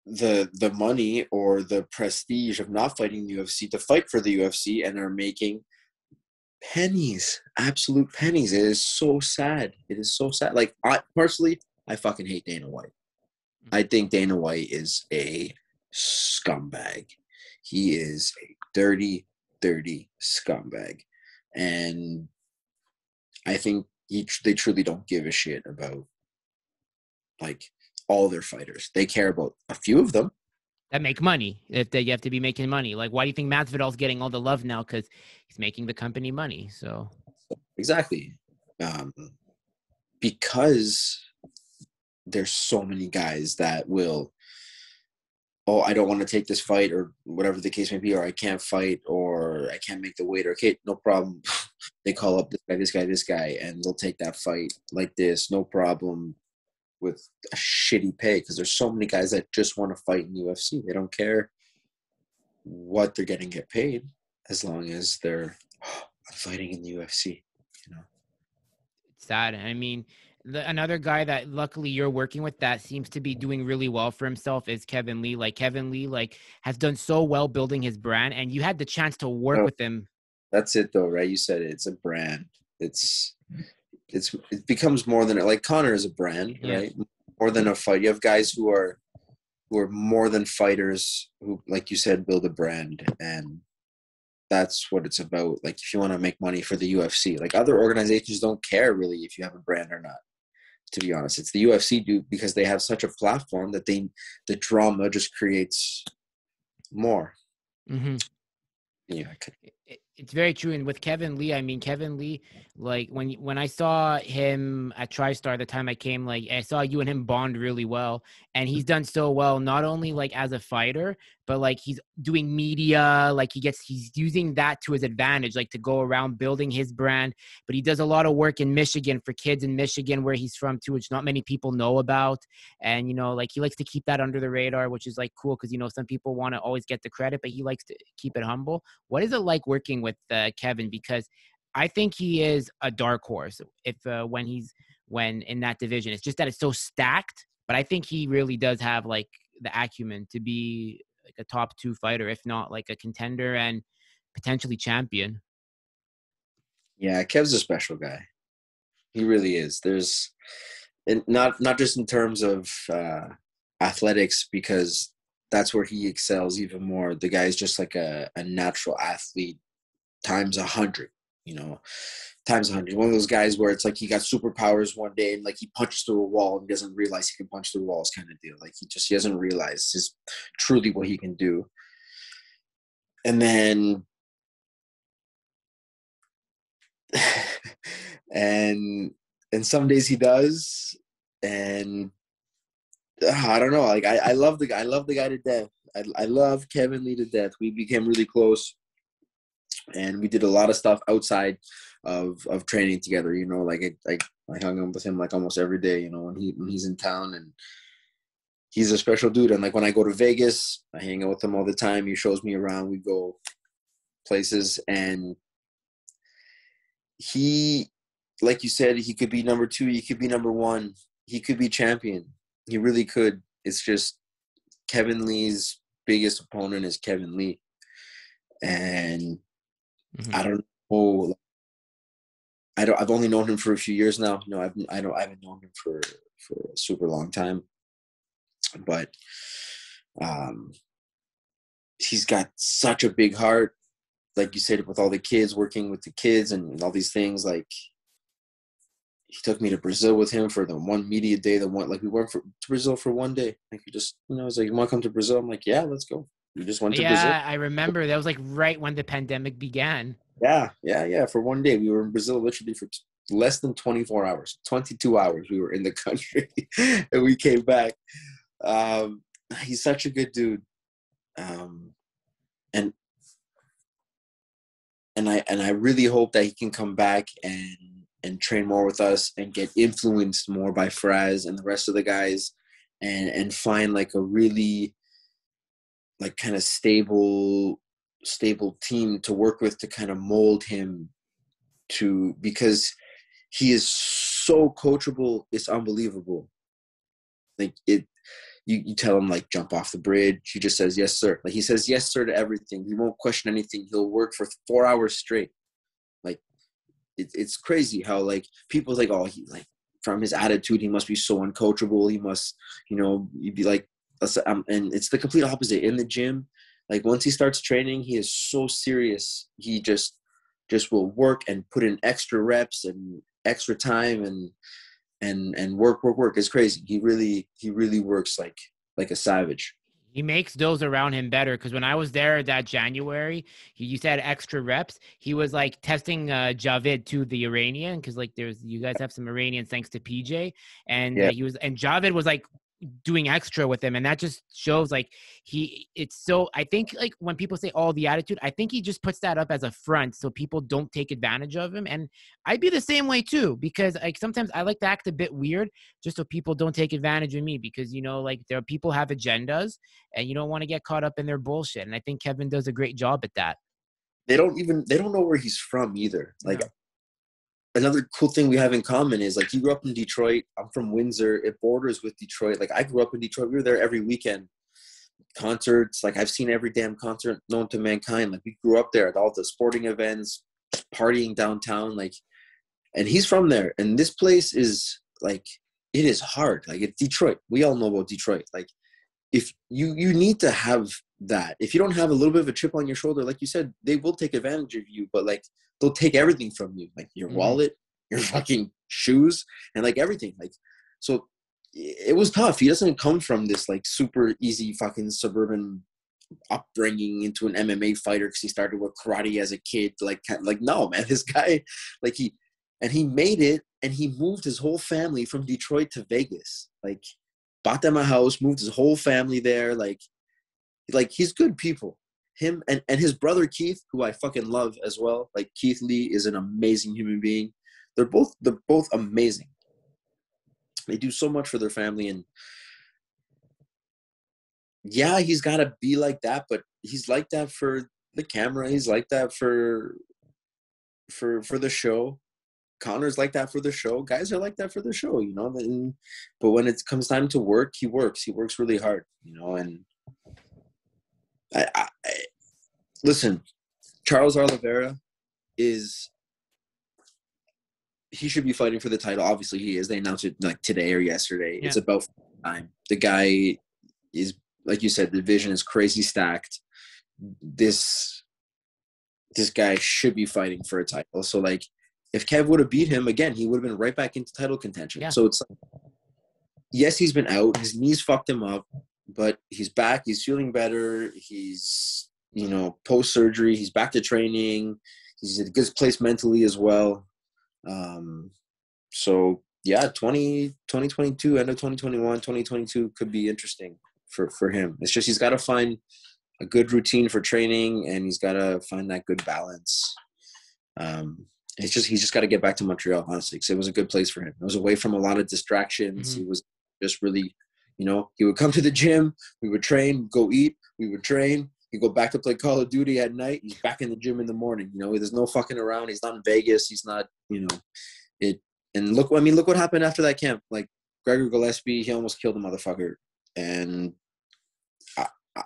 the the money or the prestige of not fighting the U F C to fight for the U F C and are making pennies, absolute pennies. It is so sad. It is so sad. Like, I personally, I fucking hate Dana White. I think Dana White is a scumbag. He is a dirty, dirty scumbag. And I think he, they truly don't give a shit about, like, all their fighters. They care about a few of them. That make money, if they have to be making money. Like, why do you think Masvidal's getting all the love now? Because he's making the company money, so. Exactly. Um, because there's so many guys that will, oh, I don't want to take this fight or whatever the case may be, or I can't fight or I can't make the weight or, okay, no problem. they call up this guy, this guy, this guy, and they'll take that fight like this, no problem, with a shitty pay, because there's so many guys that just want to fight in U F C. They don't care what they're getting get paid, as long as they're oh, I'm fighting in the U F C, you know. It's sad. I mean, the, another guy that luckily you're working with that seems to be doing really well for himself is Kevin Lee. Like Kevin Lee, like has done so well building his brand, and you had the chance to work oh, with him. That's it though, right? You said it. It's a brand. It's, it's, it becomes more than like Connor is a brand, yeah. right? More than a fight. You have guys who are, who are more than fighters who, like you said, build a brand, and that's what it's about. Like if you want to make money for the U F C, like other organizations don't care really if you have a brand or not, to be honest. It's the U F C do, because they have such a platform that they, the drama just creates more. Mm-hmm. Yeah. It, it's very true. And with Kevin Lee, I mean, Kevin Lee, like when, when I saw him at TriStar, the time I came, like I saw you and him bond really well, and he's done so well, not only like as a fighter, but like he's doing media, like he gets, he's using that to his advantage, like to go around building his brand, but he does a lot of work in Michigan for kids in Michigan where he's from too, which not many people know about. And, you know, like he likes to keep that under the radar, which is like cool. Cause you know, some people want to always get the credit, but he likes to keep it humble. What is it like working with uh, Kevin? Because I think he is a dark horse if uh, when he's, when in that division, it's just that it's so stacked, but I think he really does have like the acumen to be like a top two fighter, if not like a contender and potentially champion. Yeah. Kev's a special guy. He really is. There's not, not just in terms of uh, athletics, because that's where he excels even more. The guy's just like a, a natural athlete times a hundred, you know, times a hundred. One of those guys where it's like he got superpowers one day and like he punches through a wall and doesn't realize he can punch through walls kind of deal. Like he just, he doesn't realize his, truly what he can do. And then, and, and some days he does, and I don't know. Like I, I love the guy. I love the guy to death. I, I love Kevin Lee to death. We became really close, and we did a lot of stuff outside of of training together. You know, like I, I, I hung up with him like almost every day. You know, when he when he's in town, and he's a special dude. And like when I go to Vegas, I hang out with him all the time. He shows me around. We go places, and he, like you said, he could be number two. He could be number one. He could be champion. He really could. It's just Kevin Lee's biggest opponent is Kevin Lee. And mm-hmm. I don't know. I don't, I've only known him for a few years now. No, I've, I don't, I haven't known him for, for a super long time, but um, he's got such a big heart. Like you said, with all the kids, working with the kids and all these things, like, he took me to Brazil with him for the one media day. The one, like we went for, to Brazil for one day. Like we just, you know, it's like, you want to come to Brazil? I'm like, yeah, let's go. We just went to yeah, Brazil. Yeah, I remember that was like right when the pandemic began. Yeah, yeah, yeah. For one day, we were in Brazil literally for less than twenty-four hours, twenty-two hours. We were in the country and we came back. Um, he's such a good dude, um, and and I and I really hope that he can come back and. and train more with us and get influenced more by Fraz and the rest of the guys and, and find like a really like kind of stable, stable team to work with, to kind of mold him to, because he is so coachable. It's unbelievable. Like it, you, you tell him like, jump off the bridge. He just says, yes, sir. Like he says, yes, sir to everything. He won't question anything. He'll work for four hours straight. It's crazy how like people's like, oh, he like from his attitude, he must be so uncoachable. He must, you know, you'd be like, um, and it's the complete opposite in the gym. Like once he starts training, he is so serious. He just, just will work and put in extra reps and extra time and, and, and work, work, work. It's crazy. He really, he really works like, like a savage. He makes those around him better, because when I was there that January, he used to have extra reps. He was like testing uh, Javed too, the Iranian, because like there's you guys have some Iranians thanks to P J, and yeah. uh, he was and Javed was like doing extra with him. And that just shows like he, it's so, I think like when people say, oh, the attitude, I think he just puts that up as a front so people don't take advantage of him. And I'd be the same way too, because like sometimes I like to act a bit weird just so people don't take advantage of me, because, you know, like there are people have agendas and you don't want to get caught up in their bullshit. And I think Kevin does a great job at that. They don't even, they don't know where he's from either. Like, no. Another cool thing we have in common is like you grew up in Detroit. I'm from Windsor. It borders with Detroit. Like I grew up in Detroit. We were there every weekend. Concerts. Like I've seen every damn concert known to mankind. Like we grew up there at all the sporting events, partying downtown. Like, and he's from there. And this place is like, it is hard. Like it's Detroit. We all know about Detroit. Like if you, you need to have that. If you don't have a little bit of a chip on your shoulder, like you said, they will take advantage of you, but like, they'll take everything from you, like your wallet, your fucking shoes, and like everything. Like, so it was tough. He doesn't come from this like super easy fucking suburban upbringing into an M M A fighter because he started with karate as a kid. Like, like no, man, this guy, like he, and he made it, and he moved his whole family from Detroit to Vegas. Like, bought them a house, moved his whole family there. Like, like he's good people. Him and, and his brother, Keith, who I fucking love as well. Like Keith Lee is an amazing human being. They're both, they're both amazing. They do so much for their family. And yeah, he's got to be like that, but he's like that for the camera. He's like that for, for, for the show. Connor's like that for the show. Guys are like that for the show, you know, and, but when it comes time to work, he works, he works really hard, you know, and I, I, I, listen, Charles Oliveira is, he should be fighting for the title. Obviously he is. They announced it like today or yesterday. Yeah. It's about time. The guy is, like you said, the division is crazy stacked. This, this guy should be fighting for a title. So like if Kev would have beat him again, he would have been right back into title contention. Yeah. So it's like, yes, he's been out. His knees fucked him up. But he's back. He's feeling better. He's, you know, post-surgery. He's back to training. He's in a good place mentally as well. Um, so, yeah, twenty twenty-two, end of twenty twenty-one, twenty twenty-two could be interesting for, for him. It's just he's got to find a good routine for training, and he's got to find that good balance. Um, it's just he's just got to get back to Montreal, honestly, because it was a good place for him. It was away from a lot of distractions. Mm-hmm. He was just really – you know, he would come to the gym, we would train, go eat, we would train, he'd go back to play Call of Duty at night, he's back in the gym in the morning, you know, there's no fucking around, he's not in Vegas, he's not, you know, it, and look, I mean, look what happened after that camp, like, Gregor Gillespie, he almost killed the motherfucker, and... I, I,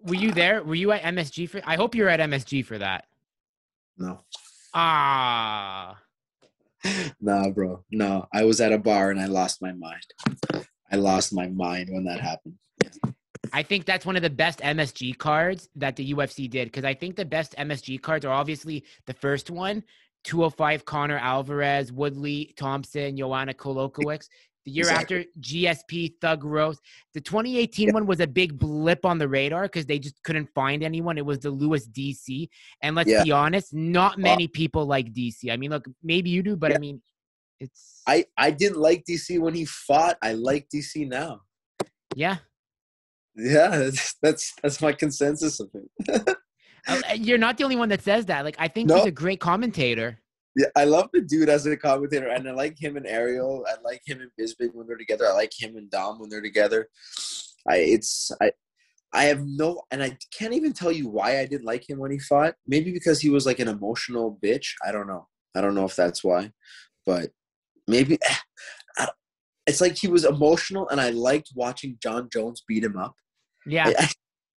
Were you there? Were you at M S G for, I hope you were at M S G for that. No. Ah. Nah, bro, no, I was at a bar and I lost my mind. I lost my mind when that happened. I think that's one of the best M S G cards that the U F C did, because I think the best M S G cards are obviously the first one, two oh five Conor Alvarez, Woodley Thompson, Joanna Kolokowicz. The year exactly. after, G S P, Thug Rose. The twenty eighteen yeah. one was a big blip on the radar because they just couldn't find anyone. It was the Lewis D C. And let's yeah. be honest, not many wow. people like D C. I mean, look, maybe you do, but yeah. I mean – It's I, I didn't like D C when he fought. I like D C now. Yeah. Yeah, that's that's, that's my consensus of it. You're not the only one that says that. Like, I think no. he's a great commentator. Yeah, I love the dude as a commentator, and I like him and Ariel. I like him and Bisbing when they're together. I like him and Dom when they're together. I it's I I have no – and I can't even tell you why I didn't like him when he fought. Maybe because he was like an emotional bitch. I don't know. I don't know if that's why. But maybe it's like he was emotional, and I liked watching John Jones beat him up. Yeah. I,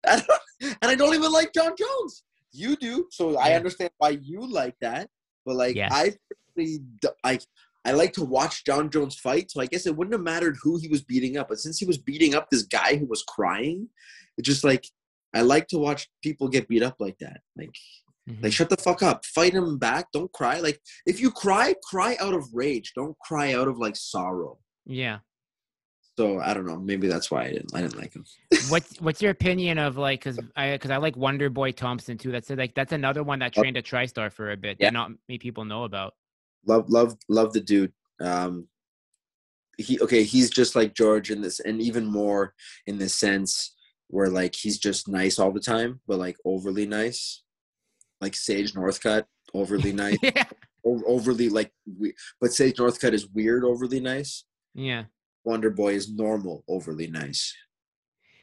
I, I don't, and I don't even like John Jones. You do. So yeah. I understand why you like that. But, like, yes. I, really, I, I like to watch John Jones fight. So I guess it wouldn't have mattered who he was beating up. But since he was beating up this guy who was crying, it's just like I like to watch people get beat up like that. Like – Like, shut the fuck up. Fight him back. Don't cry. Like, if you cry, cry out of rage. Don't cry out of, like, sorrow. Yeah. So, I don't know. Maybe that's why I didn't I didn't like him. What's, what's your opinion of, like, because I, cause I like Wonder Boy Thompson, too. That's, like, that's another one that trained at TriStar for a bit yeah. that not many people know about. Love, love, love the dude. Um, he okay, he's just like George in this, and even more in this sense where like he's just nice all the time, but like overly nice, like Sage Northcutt, overly nice, yeah. o- overly like. We- but Sage Northcutt is weird, overly nice. Yeah. Wonder Boy is normal, overly nice.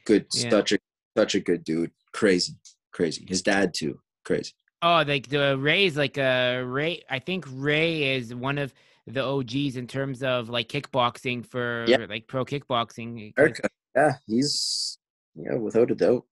Good, yeah. such a such a good dude. Crazy, crazy. His dad too, crazy. Oh, like the Ray's like a uh, Ray. I think Ray is one of the O Gs in terms of like kickboxing for yeah. like pro kickboxing. America. Yeah, he's yeah without a doubt.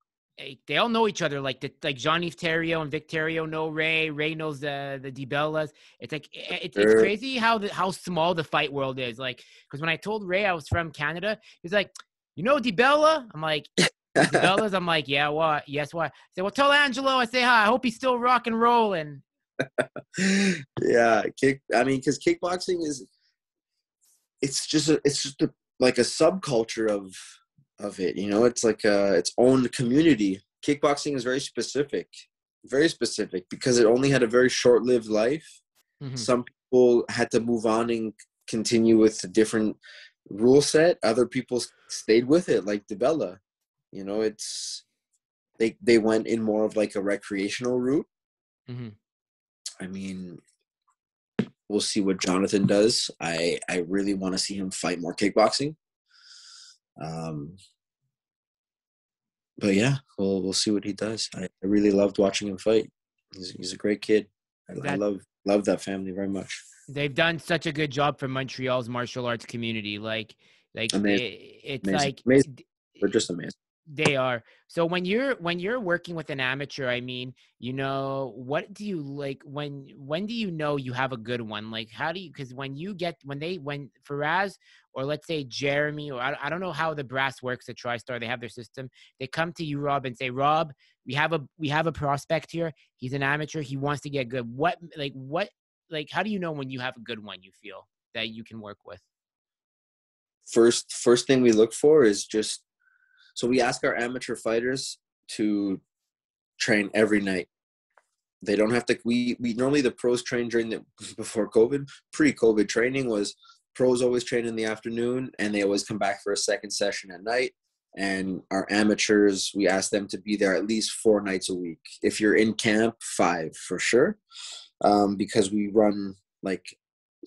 They all know each other. Like the, like Jean-Yves Thériault and Vic Thériault know Ray. Ray knows the the DiBellas. It's like it's, it's crazy how the, how small the fight world is. Like because when I told Ray I was from Canada, he's like, you know DiBella? I'm like. DiBellas, I'm like, yeah, what? Yes, what? I said, well, tell Angelo I say hi. I hope he's still rock and rolling. yeah, kick. I mean, because kickboxing is, it's just, a, it's just a, like a subculture of, of it. You know, it's like a, its own community. Kickboxing is very specific, very specific, because it only had a very short-lived life. Mm-hmm. Some people had to move on and continue with a different rule set. Other people stayed with it, like DiBella. You know, it's they they went in more of like a recreational route. Mm-hmm. I mean, we'll see what Jonathan does. I, I really want to see him fight more kickboxing. Um, but yeah, we'll we'll see what he does. I, I really loved watching him fight. He's he's a great kid. I, that, I love love that family very much. They've done such a good job for Montreal's martial arts community. Like like amazing. It, it's amazing. Like amazing. They're just amazing. They are. So when you're when you're working with an amateur, I mean, you know, what do you like when when do you know you have a good one? Like how do you, because when you get when they when Fraz or let's say Jeremy or I, I don't know how the brass works at TriStar, they have their system. They come to you, Rob, and say, Rob, we have a we have a prospect here. He's an amateur. He wants to get good. What like what like how do you know when you have a good one you feel that you can work with? First first thing we look for is just So we ask our amateur fighters to train every night. They don't have to, we, we normally the pros train during the, before COVID, pre-COVID training was pros always train in the afternoon and they always come back for a second session at night. And our amateurs, we ask them to be there at least four nights a week. If you're in camp, five for sure. Um, because we run like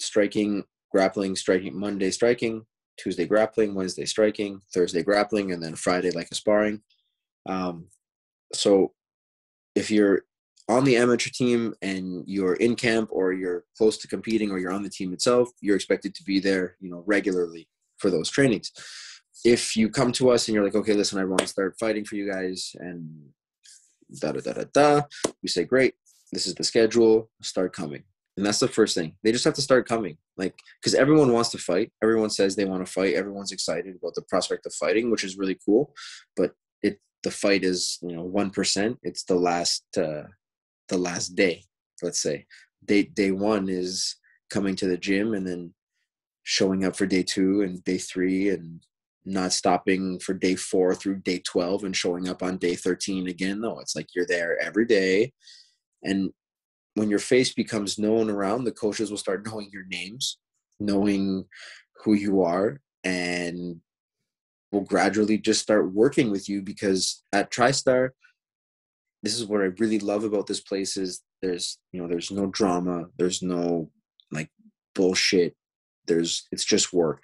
striking, grappling, striking, Monday striking, Tuesday grappling, Wednesday striking, Thursday grappling, and then Friday like a sparring. Um, so if you're on the amateur team and you're in camp or you're close to competing or you're on the team itself, you're expected to be there, you know, regularly for those trainings. If you come to us and you're like, okay, listen, I want to start fighting for you guys and da da da da da, we say, great, this is the schedule, start coming. And that's the first thing. They just have to start coming. Like, because everyone wants to fight. Everyone says they want to fight. Everyone's excited about the prospect of fighting, which is really cool. But it the fight is, you know, one percent. It's the last uh, the last day, let's say. Day, day one is coming to the gym and then showing up for day two and day three and not stopping for day four through day twelve and showing up on day thirteen again. No, it's like you're there every day. And when your face becomes known around, the coaches will start knowing your names, knowing who you are, and will gradually just start working with you. Because at TriStar, this is what I really love about this place is there's, you know, there's no drama. There's no like bullshit. There's, it's just work.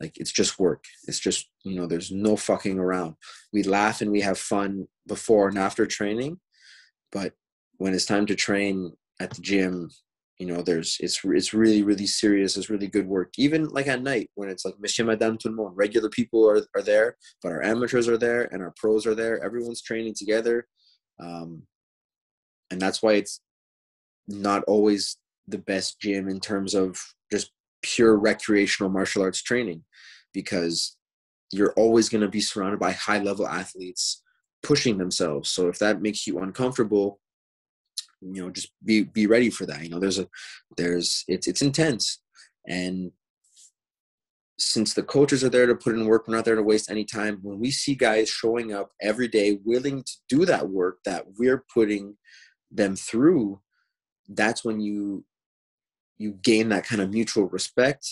Like, it's just work. It's just, you know, there's no fucking around. We laugh and we have fun before and after training, but when it's time to train at the gym, you know, there's, it's, it's really, really serious. It's really good work. Even like at night when it's like, Monsieur, Madame, tout le monde, regular people are, are there, but our amateurs are there and our pros are there. Everyone's training together. Um, and that's why it's not always the best gym in terms of just pure recreational martial arts training, because you're always going to be surrounded by high level athletes pushing themselves. So if that makes you uncomfortable, you know, just be, be ready for that. You know, there's a, there's, it's, it's intense. And since the coaches are there to put in work, we're not there to waste any time. When we see guys showing up every day, willing to do that work that we're putting them through, that's when you, you gain that kind of mutual respect.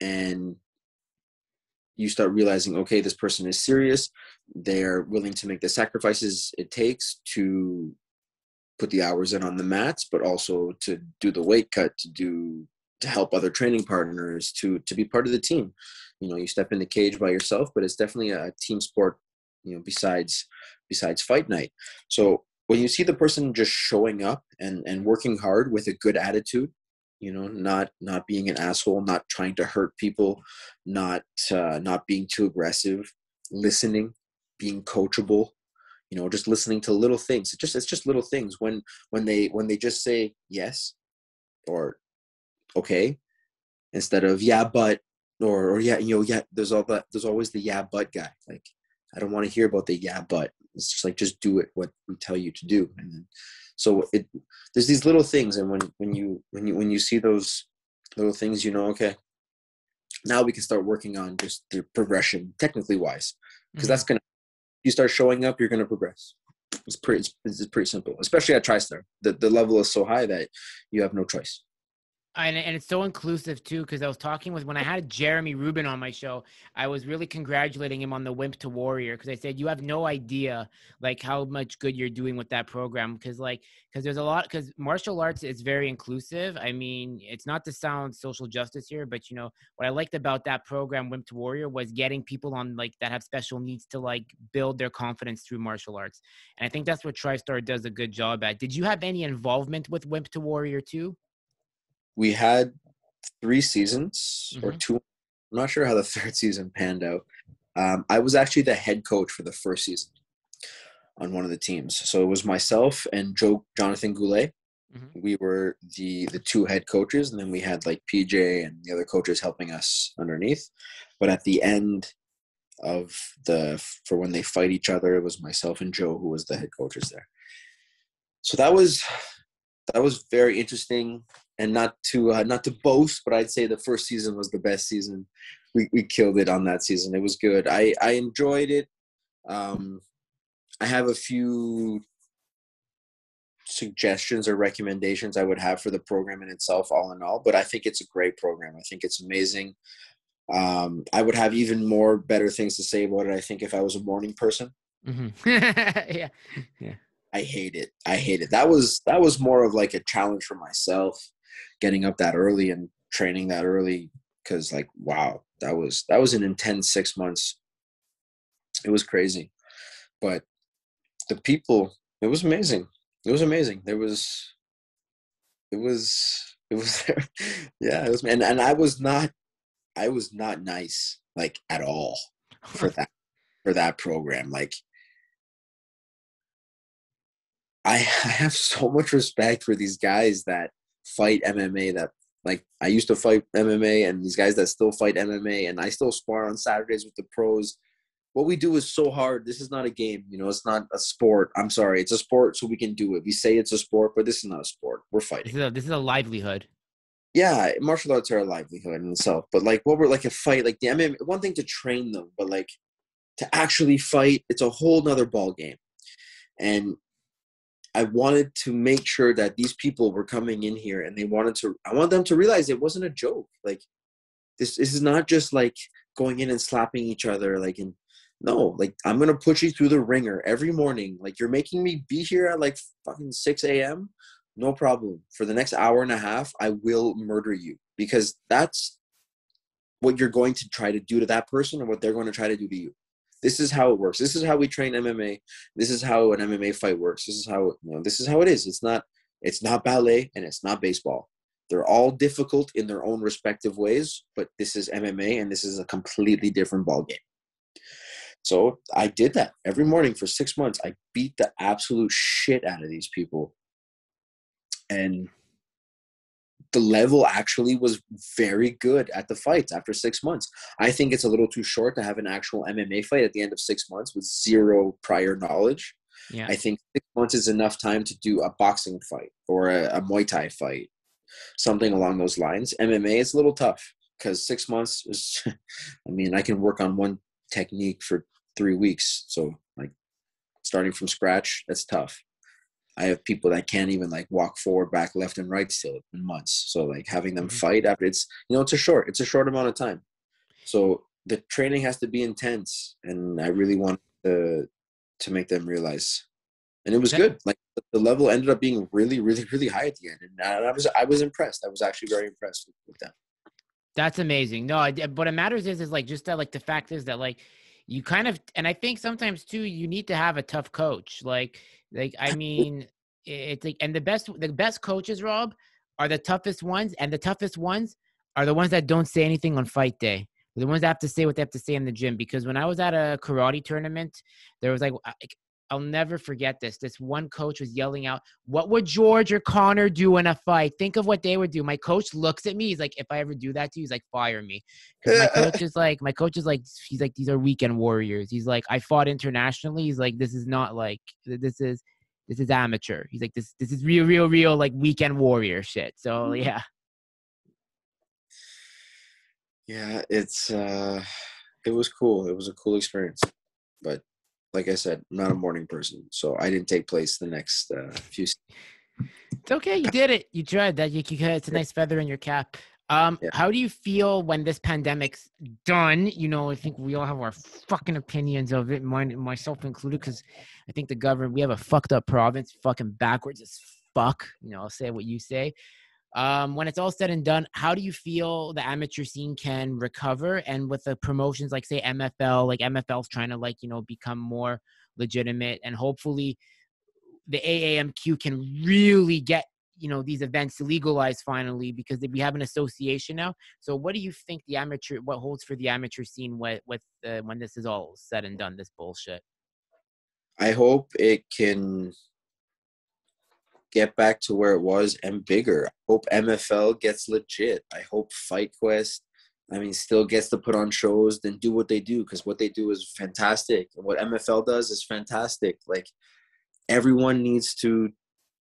And you start realizing, okay, this person is serious. They're willing to make the sacrifices it takes to put the hours in on the mats, but also to do the weight cut, to do, to help other training partners, to, to be part of the team. You know, you step in the cage by yourself, but it's definitely a team sport, you know, besides, besides fight night. So when you see the person just showing up and, and working hard with a good attitude, you know, not, not being an asshole, not trying to hurt people, not, uh, not being too aggressive, listening, being coachable, you know, just listening to little things. It just, it's just little things. When, when they, when they just say yes or okay, instead of yeah, but, or, or yeah, you know, yeah, there's all that, there's always the yeah, but guy. Like, I don't want to hear about the yeah, but. It's just like, just do it, what we tell you to do. And then, so it, there's these little things. And when, when you, when you, when you see those little things, you know, okay, now we can start working on just the progression technically wise, because mm-hmm. that's going to, you start showing up, you're going to progress. It's pretty, it's, it's pretty simple, especially at TriStar. The, the level is so high that you have no choice. And, and it's so inclusive too, because I was talking with, when I had Jeremy Rubin on my show, I was really congratulating him on the Wimp to Warrior, because I said, you have no idea like how much good you're doing with that program, because like, because there's a lot, because martial arts is very inclusive. I mean, it's not to sound social justice here, but you know, what I liked about that program, Wimp to Warrior, was getting people on like that have special needs to like build their confidence through martial arts. And I think that's what TriStar does a good job at. Did you have any involvement with Wimp to Warrior too? We had three seasons mm-hmm. or two. I'm not sure how the third season panned out. Um, I was actually the head coach for the first season on one of the teams. So it was myself and Joe, Jonathan Goulet. Mm-hmm. We were the, the two head coaches, and then we had like P J and the other coaches helping us underneath. But at the end of the, for when they fight each other, it was myself and Joe who was the head coaches there. So that was, that was very interesting. And not to uh, not to boast, but I'd say the first season was the best season. We we killed it on that season. It was good. I, I enjoyed it. Um, I have a few suggestions or recommendations I would have for the program in itself, all in all. But I think it's a great program. I think it's amazing. Um, I would have even more better things to say about it, I think, if I was a morning person. Mm-hmm. yeah, yeah. I hate it. I hate it. That was that was more of like a challenge for myself. Getting up that early and training that early, because like, wow, that was that was an intense six months. It was crazy, but the people, it was amazing. It was amazing. There was, it was, it was, yeah, it was. And and I was not, I was not nice like at all for that for that program. Like, I I have so much respect for these guys that fight M M A, that like I used to fight M M A, and these guys that still fight M M A, and I still spar on Saturdays with the pros. What we do is so hard. This is not a game, you know, it's not a sport. I'm sorry. It's a sport. So we can do it. We say it's a sport, but this is not a sport. We're fighting. This is a, this is a livelihood. Yeah. Martial arts are a livelihood in itself, but like what we're like a fight, like the M M A, one thing to train them, but like to actually fight, it's a whole nother ball game. And I wanted to make sure that these people were coming in here and they wanted to, I want them to realize it wasn't a joke. Like this, this is not just like going in and slapping each other. Like, and no, like I'm going to put you through the ringer every morning. Like you're making me be here at like fucking six a.m. No problem. For the next hour and a half, I will murder you, because that's what you're going to try to do to that person or what they're going to try to do to you. This is how it works. This is how we train M M A. This is how an M M A fight works. This is how, you know, this is how it is. It's not, it's not ballet and it's not baseball. They're all difficult in their own respective ways, but this is M M A and this is a completely different ballgame. So I did that every morning for six months. I beat the absolute shit out of these people. And the level actually was very good at the fights after six months. I think it's a little too short to have an actual M M A fight at the end of six months with zero prior knowledge. Yeah. I think six months is enough time to do a boxing fight or a, a Muay Thai fight, something along those lines. M M A is a little tough because six months is, I mean, I can work on one technique for three weeks. So like starting from scratch, that's tough. I have people that can't even like walk forward, back, left, and right still in months. So like having them fight after, it's, you know, it's a short, it's a short amount of time. So the training has to be intense, and I really wanted to to make them realize. And it was good. Like the level ended up being really, really, really high at the end, and I was I was impressed. I was actually very impressed with them. That's amazing. No, but it matters is is like just that like the fact is that like you kind of, and I think sometimes too you need to have a tough coach. Like like I mean it's like, and the best the best coaches, Rob, are the toughest ones, and the toughest ones are the ones that don't say anything on fight day. The ones that have to say what they have to say in the gym. Because when I was at a karate tournament, there was like, I'll never forget this. This one coach was yelling out, what would George or Connor do in a fight? Think of what they would do. My coach looks at me. He's like, if I ever do that to you, he's like, fire me. Because my coach is like, my coach is like, he's like, these are weekend warriors. He's like, I fought internationally. He's like, this is not like, this is, this is amateur. He's like, this, this is real, real, real, like weekend warrior shit. So yeah. Yeah, it's uh, it was cool. It was a cool experience, but like I said, I'm not a morning person, so I didn't take place the next uh, few. It's okay, you did it. You tried that. You, you it's a nice feather in your cap. Um, yeah. How do you feel when this pandemic's done? You know, I think we all have our fucking opinions of it, mine, myself included, because I think the government, we have a fucked up province, fucking backwards as fuck. You know, I'll say what you say. Um, when it's all said and done, how do you feel the amateur scene can recover? And with the promotions, like say M F L, like M F L's trying to like, you know, become more legitimate, and hopefully the A A M Q can really get, you know, these events legalized finally, because we have an association now. So what do you think the amateur, what holds for the amateur scene with, with uh, when this is all said and done, this bullshit? I hope it can get back to where it was and bigger. I hope M F L gets legit. I hope Fight Quest, I mean, still gets to put on shows, then do what they do, because what they do is fantastic. And what M F L does is fantastic. Like, everyone needs to,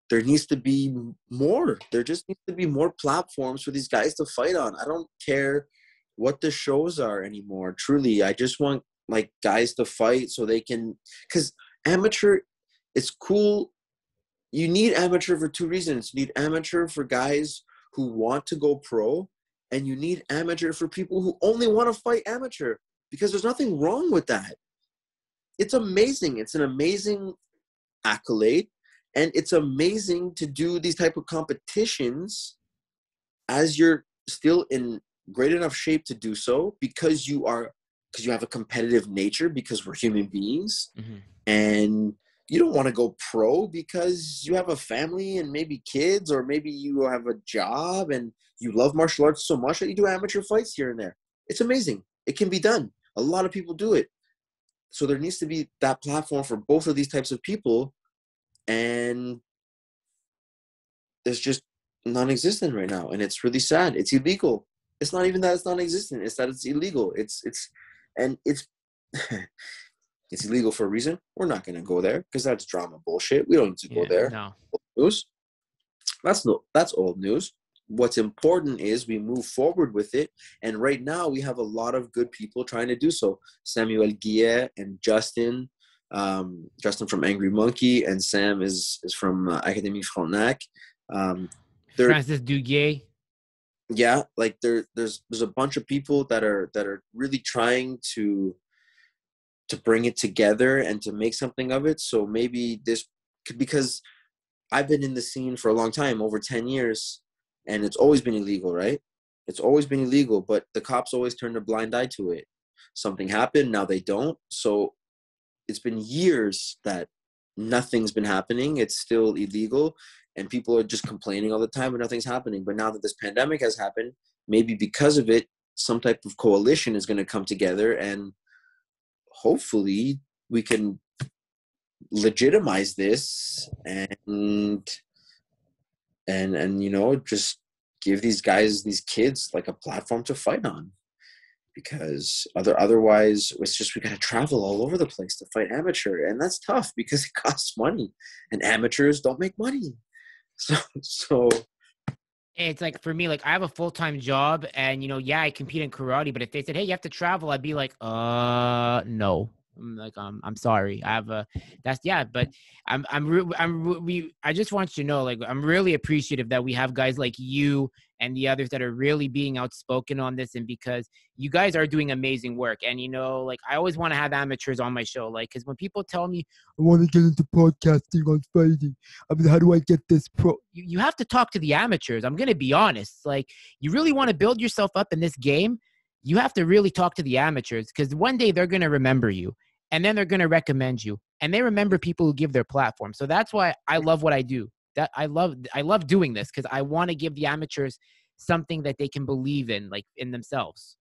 there needs to be more. There just needs to be more platforms for these guys to fight on. I don't care what the shows are anymore. Truly, I just want, like, guys to fight so they can, because amateur, it's cool. You need amateur for two reasons. You need amateur for guys who want to go pro, and you need amateur for people who only want to fight amateur, because there's nothing wrong with that. It's amazing. It's an amazing accolade, and it's amazing to do these type of competitions as you're still in great enough shape to do so, because you are, because you have a competitive nature, because we're human beings. Mm-hmm. And you don't want to go pro because you have a family and maybe kids, or maybe you have a job and you love martial arts so much that you do amateur fights here and there. It's amazing. It can be done. A lot of people do it. So there needs to be that platform for both of these types of people. And there's just non-existent right now. And it's really sad. It's illegal. It's not even that it's non-existent. It's that it's illegal. It's, it's, and it's, it's illegal for a reason. We're not going to go there because that's drama bullshit. We don't need to yeah, go there. No. News. That's no, that's old news. What's important is we move forward with it. And right now we have a lot of good people trying to do so. Samuel Guillet and Justin, um, Justin from Angry Monkey, and Sam is, is from uh, Académie Frontenac. Um, Francis Duguay. Yeah. Like there, there's, there's a bunch of people that are, that are really trying to, to bring it together and to make something of it. So maybe this could, because I've been in the scene for a long time, over ten years, and it's always been illegal, right? It's always been illegal, but the cops always turned a blind eye to it. Something happened, now they don't. So it's been years that nothing's been happening. It's still illegal, and people are just complaining all the time, but nothing's happening. But now that this pandemic has happened, maybe because of it, some type of coalition is going to come together, and hopefully we can legitimize this and, and, and, you know, just give these guys, these kids, like a platform to fight on, because other, otherwise it's just, we got to travel all over the place to fight amateur. And that's tough because it costs money, and amateurs don't make money. So, so. It's like, for me, like I have a full-time job, and you know, yeah, I compete in karate, but if they said, hey, you have to travel, I'd be like, uh, no, I'm like, um, I'm sorry. I have a, that's, yeah, but I'm, I'm, re- I'm, re- we, I just want you to know, like, I'm really appreciative that we have guys like you and the others that are really being outspoken on this. And because you guys are doing amazing work. And, you know, like, I always want to have amateurs on my show. Like, cause when people tell me, I want to get into podcasting on fighting, I mean, how do I get this pro? You, you have to talk to the amateurs. I'm going to be honest. Like, you really want to build yourself up in this game. You have to really talk to the amateurs, because one day they're going to remember you. And then they're going to recommend you. And they remember people who give their platform. So that's why I love what I do. That I love I love doing this, because I want to give the amateurs something that they can believe in, like in themselves.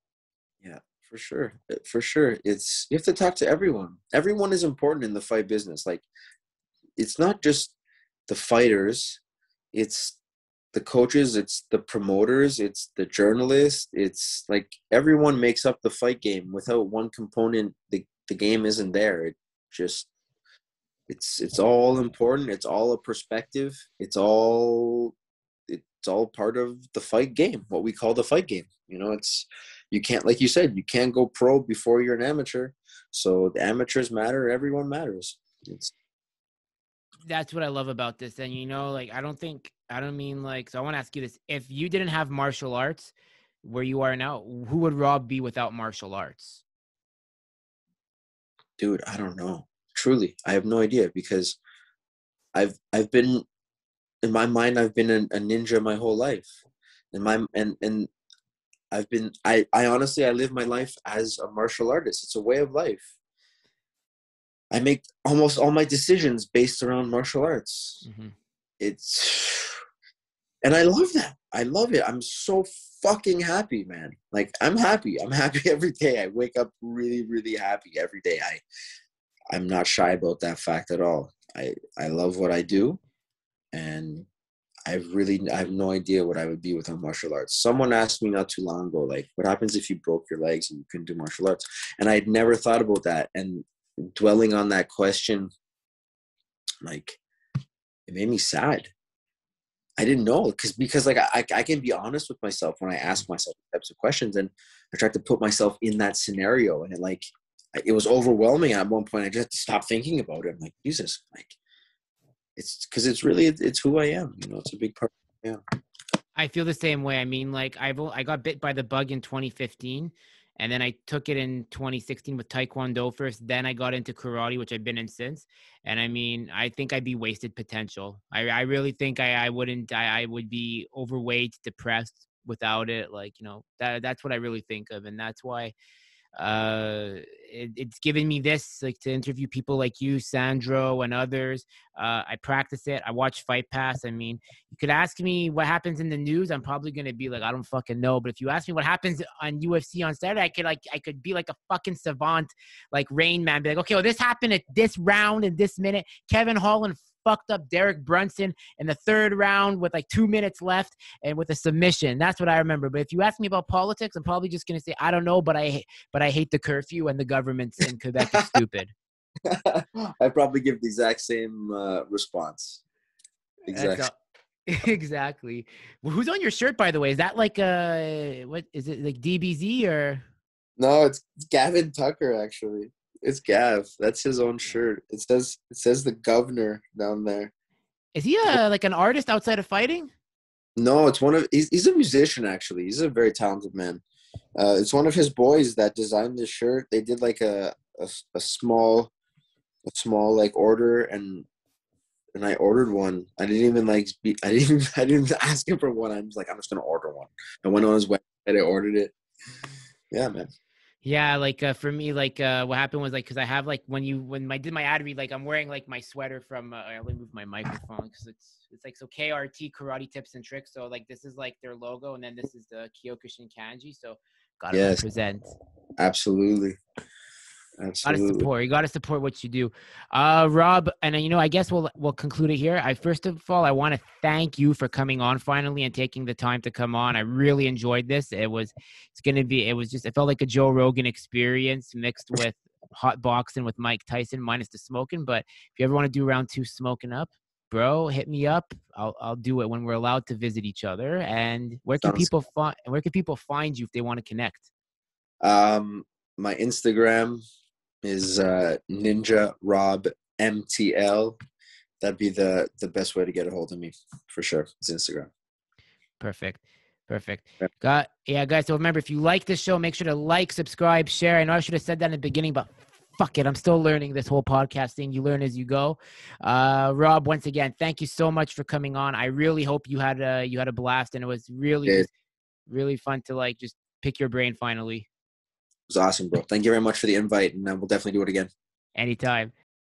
Yeah, for sure. For sure. It's, you have to talk to everyone. Everyone is important in the fight business. Like, it's not just the fighters. It's the coaches. It's the promoters. It's the journalists. It's like everyone makes up the fight game. Without one component, the the game isn't there. It just, it's, it's all important. It's all a perspective. It's all, it's all part of the fight game, what we call the fight game. You know, it's, you can't, like you said, you can't go pro before you're an amateur. So the amateurs matter. Everyone matters. It's, that's what I love about this. And, you know, like, I don't think, I don't mean like, so I want to ask you this. If you didn't have martial arts where you are now, who would Rob be without martial arts? Dude, I don't know. Truly, I have no idea, because I've I've been, in my mind, I've been a, a ninja my whole life. In my and and I've been I, I honestly I live my life as a martial artist. It's a way of life. I make almost all my decisions based around martial arts. Mm-hmm. It's and I love that. I love it. I'm so fucking happy, man. Like, I'm happy. I'm happy every day. I wake up really, really happy every day. I, I'm not shy about that fact at all. I, I love what I do. And I really, I have no idea what I would be without martial arts. Someone asked me not too long ago, like, what happens if you broke your legs and you couldn't do martial arts? And I had never thought about that. And dwelling on that question, like, it made me sad. I didn't know because because like I I can be honest with myself when I ask myself types of questions, and I tried to put myself in that scenario, and it like it was overwhelming at one point. I just had to stop thinking about it. I'm like, Jesus, like it's because it's really it's who I am. You know, it's a big part. Yeah, I feel the same way. I mean, like I've I got bit by the bug in twenty fifteen, and then I took it in twenty sixteen with Taekwondo first. Then I got into karate, which I've been in since. And I mean, I think I'd be wasted potential. I, I really think I, I wouldn't, I, I would be overweight, depressed without it. Like, you know, that that's what I really think of. And that's why uh, it, it's given me this, like to interview people like you, Sandro and others. Uh, I practice it. I watch Fight Pass. I mean, you could ask me what happens in the news. I'm probably going to be like, I don't fucking know. But if you ask me what happens on U F C on Saturday, I could like, I could be like a fucking savant, like Rain Man, be like, okay, well, this happened at this round in this minute. Kevin Holland fucked up Derek Brunson in the third round with like two minutes left and with a submission. That's what I remember. But if you ask me about politics, I'm probably just going to say, I don't know, but I, but I hate the curfew and the governments in Quebec is stupid. I probably give the exact same uh, response. Exactly. Exactly. Well, who's on your shirt, by the way? Is that like a, what is it, like D B Z or? No, it's Gavin Tucker, actually. It's Gav. That's his own shirt. It says it says the governor down there. Is he a, like an artist outside of fighting? No, it's one of he's, he's a musician actually. He's a very talented man. Uh, it's one of his boys that designed this shirt. They did like a a, a small a small like order and and I ordered one. I didn't even like be, I didn't I didn't ask him for one. I was like, I'm just gonna order one. I went on his website. I ordered it. Yeah, man. Yeah, like uh, for me, like uh, what happened was like because I have like when you when I did my ad read, like I'm wearing like my sweater from. Uh, I only moved my microphone because it's it's like so K R T karate tips and tricks. So like this is like their logo, and then this is the Kyokushin kanji. So gotta yes. represent. Absolutely, absolutely. Gotta support. You gotta support what you do, uh, Rob. And you know, I guess we'll we'll conclude it here. I first of all, I want to thank you for coming on finally and taking the time to come on. I really enjoyed this. It was it's gonna be. It was just. It felt like a Joe Rogan experience mixed with hot boxing with Mike Tyson minus the smoking. But if you ever want to do round two smoking up, bro, hit me up. I'll I'll do it when we're allowed to visit each other. And where can Sounds people find? Where can people find you if they want to connect? Um, my Instagram. is uh, Ninja Rob M T L. That'd be the the best way to get a hold of me for sure. It's Instagram. Perfect. Perfect. Got yeah, guys. So remember, if you like this show, make sure to like, subscribe, share. I know I should have said that in the beginning, but fuck it. I'm still learning this whole podcasting. You learn as you go. Uh, Rob, once again, thank you so much for coming on. I really hope you had a, you had a blast, and it was really, yeah. really fun to like just pick your brain finally. It was awesome, bro. Thank you very much for the invite, and uh, we'll definitely do it again. Anytime.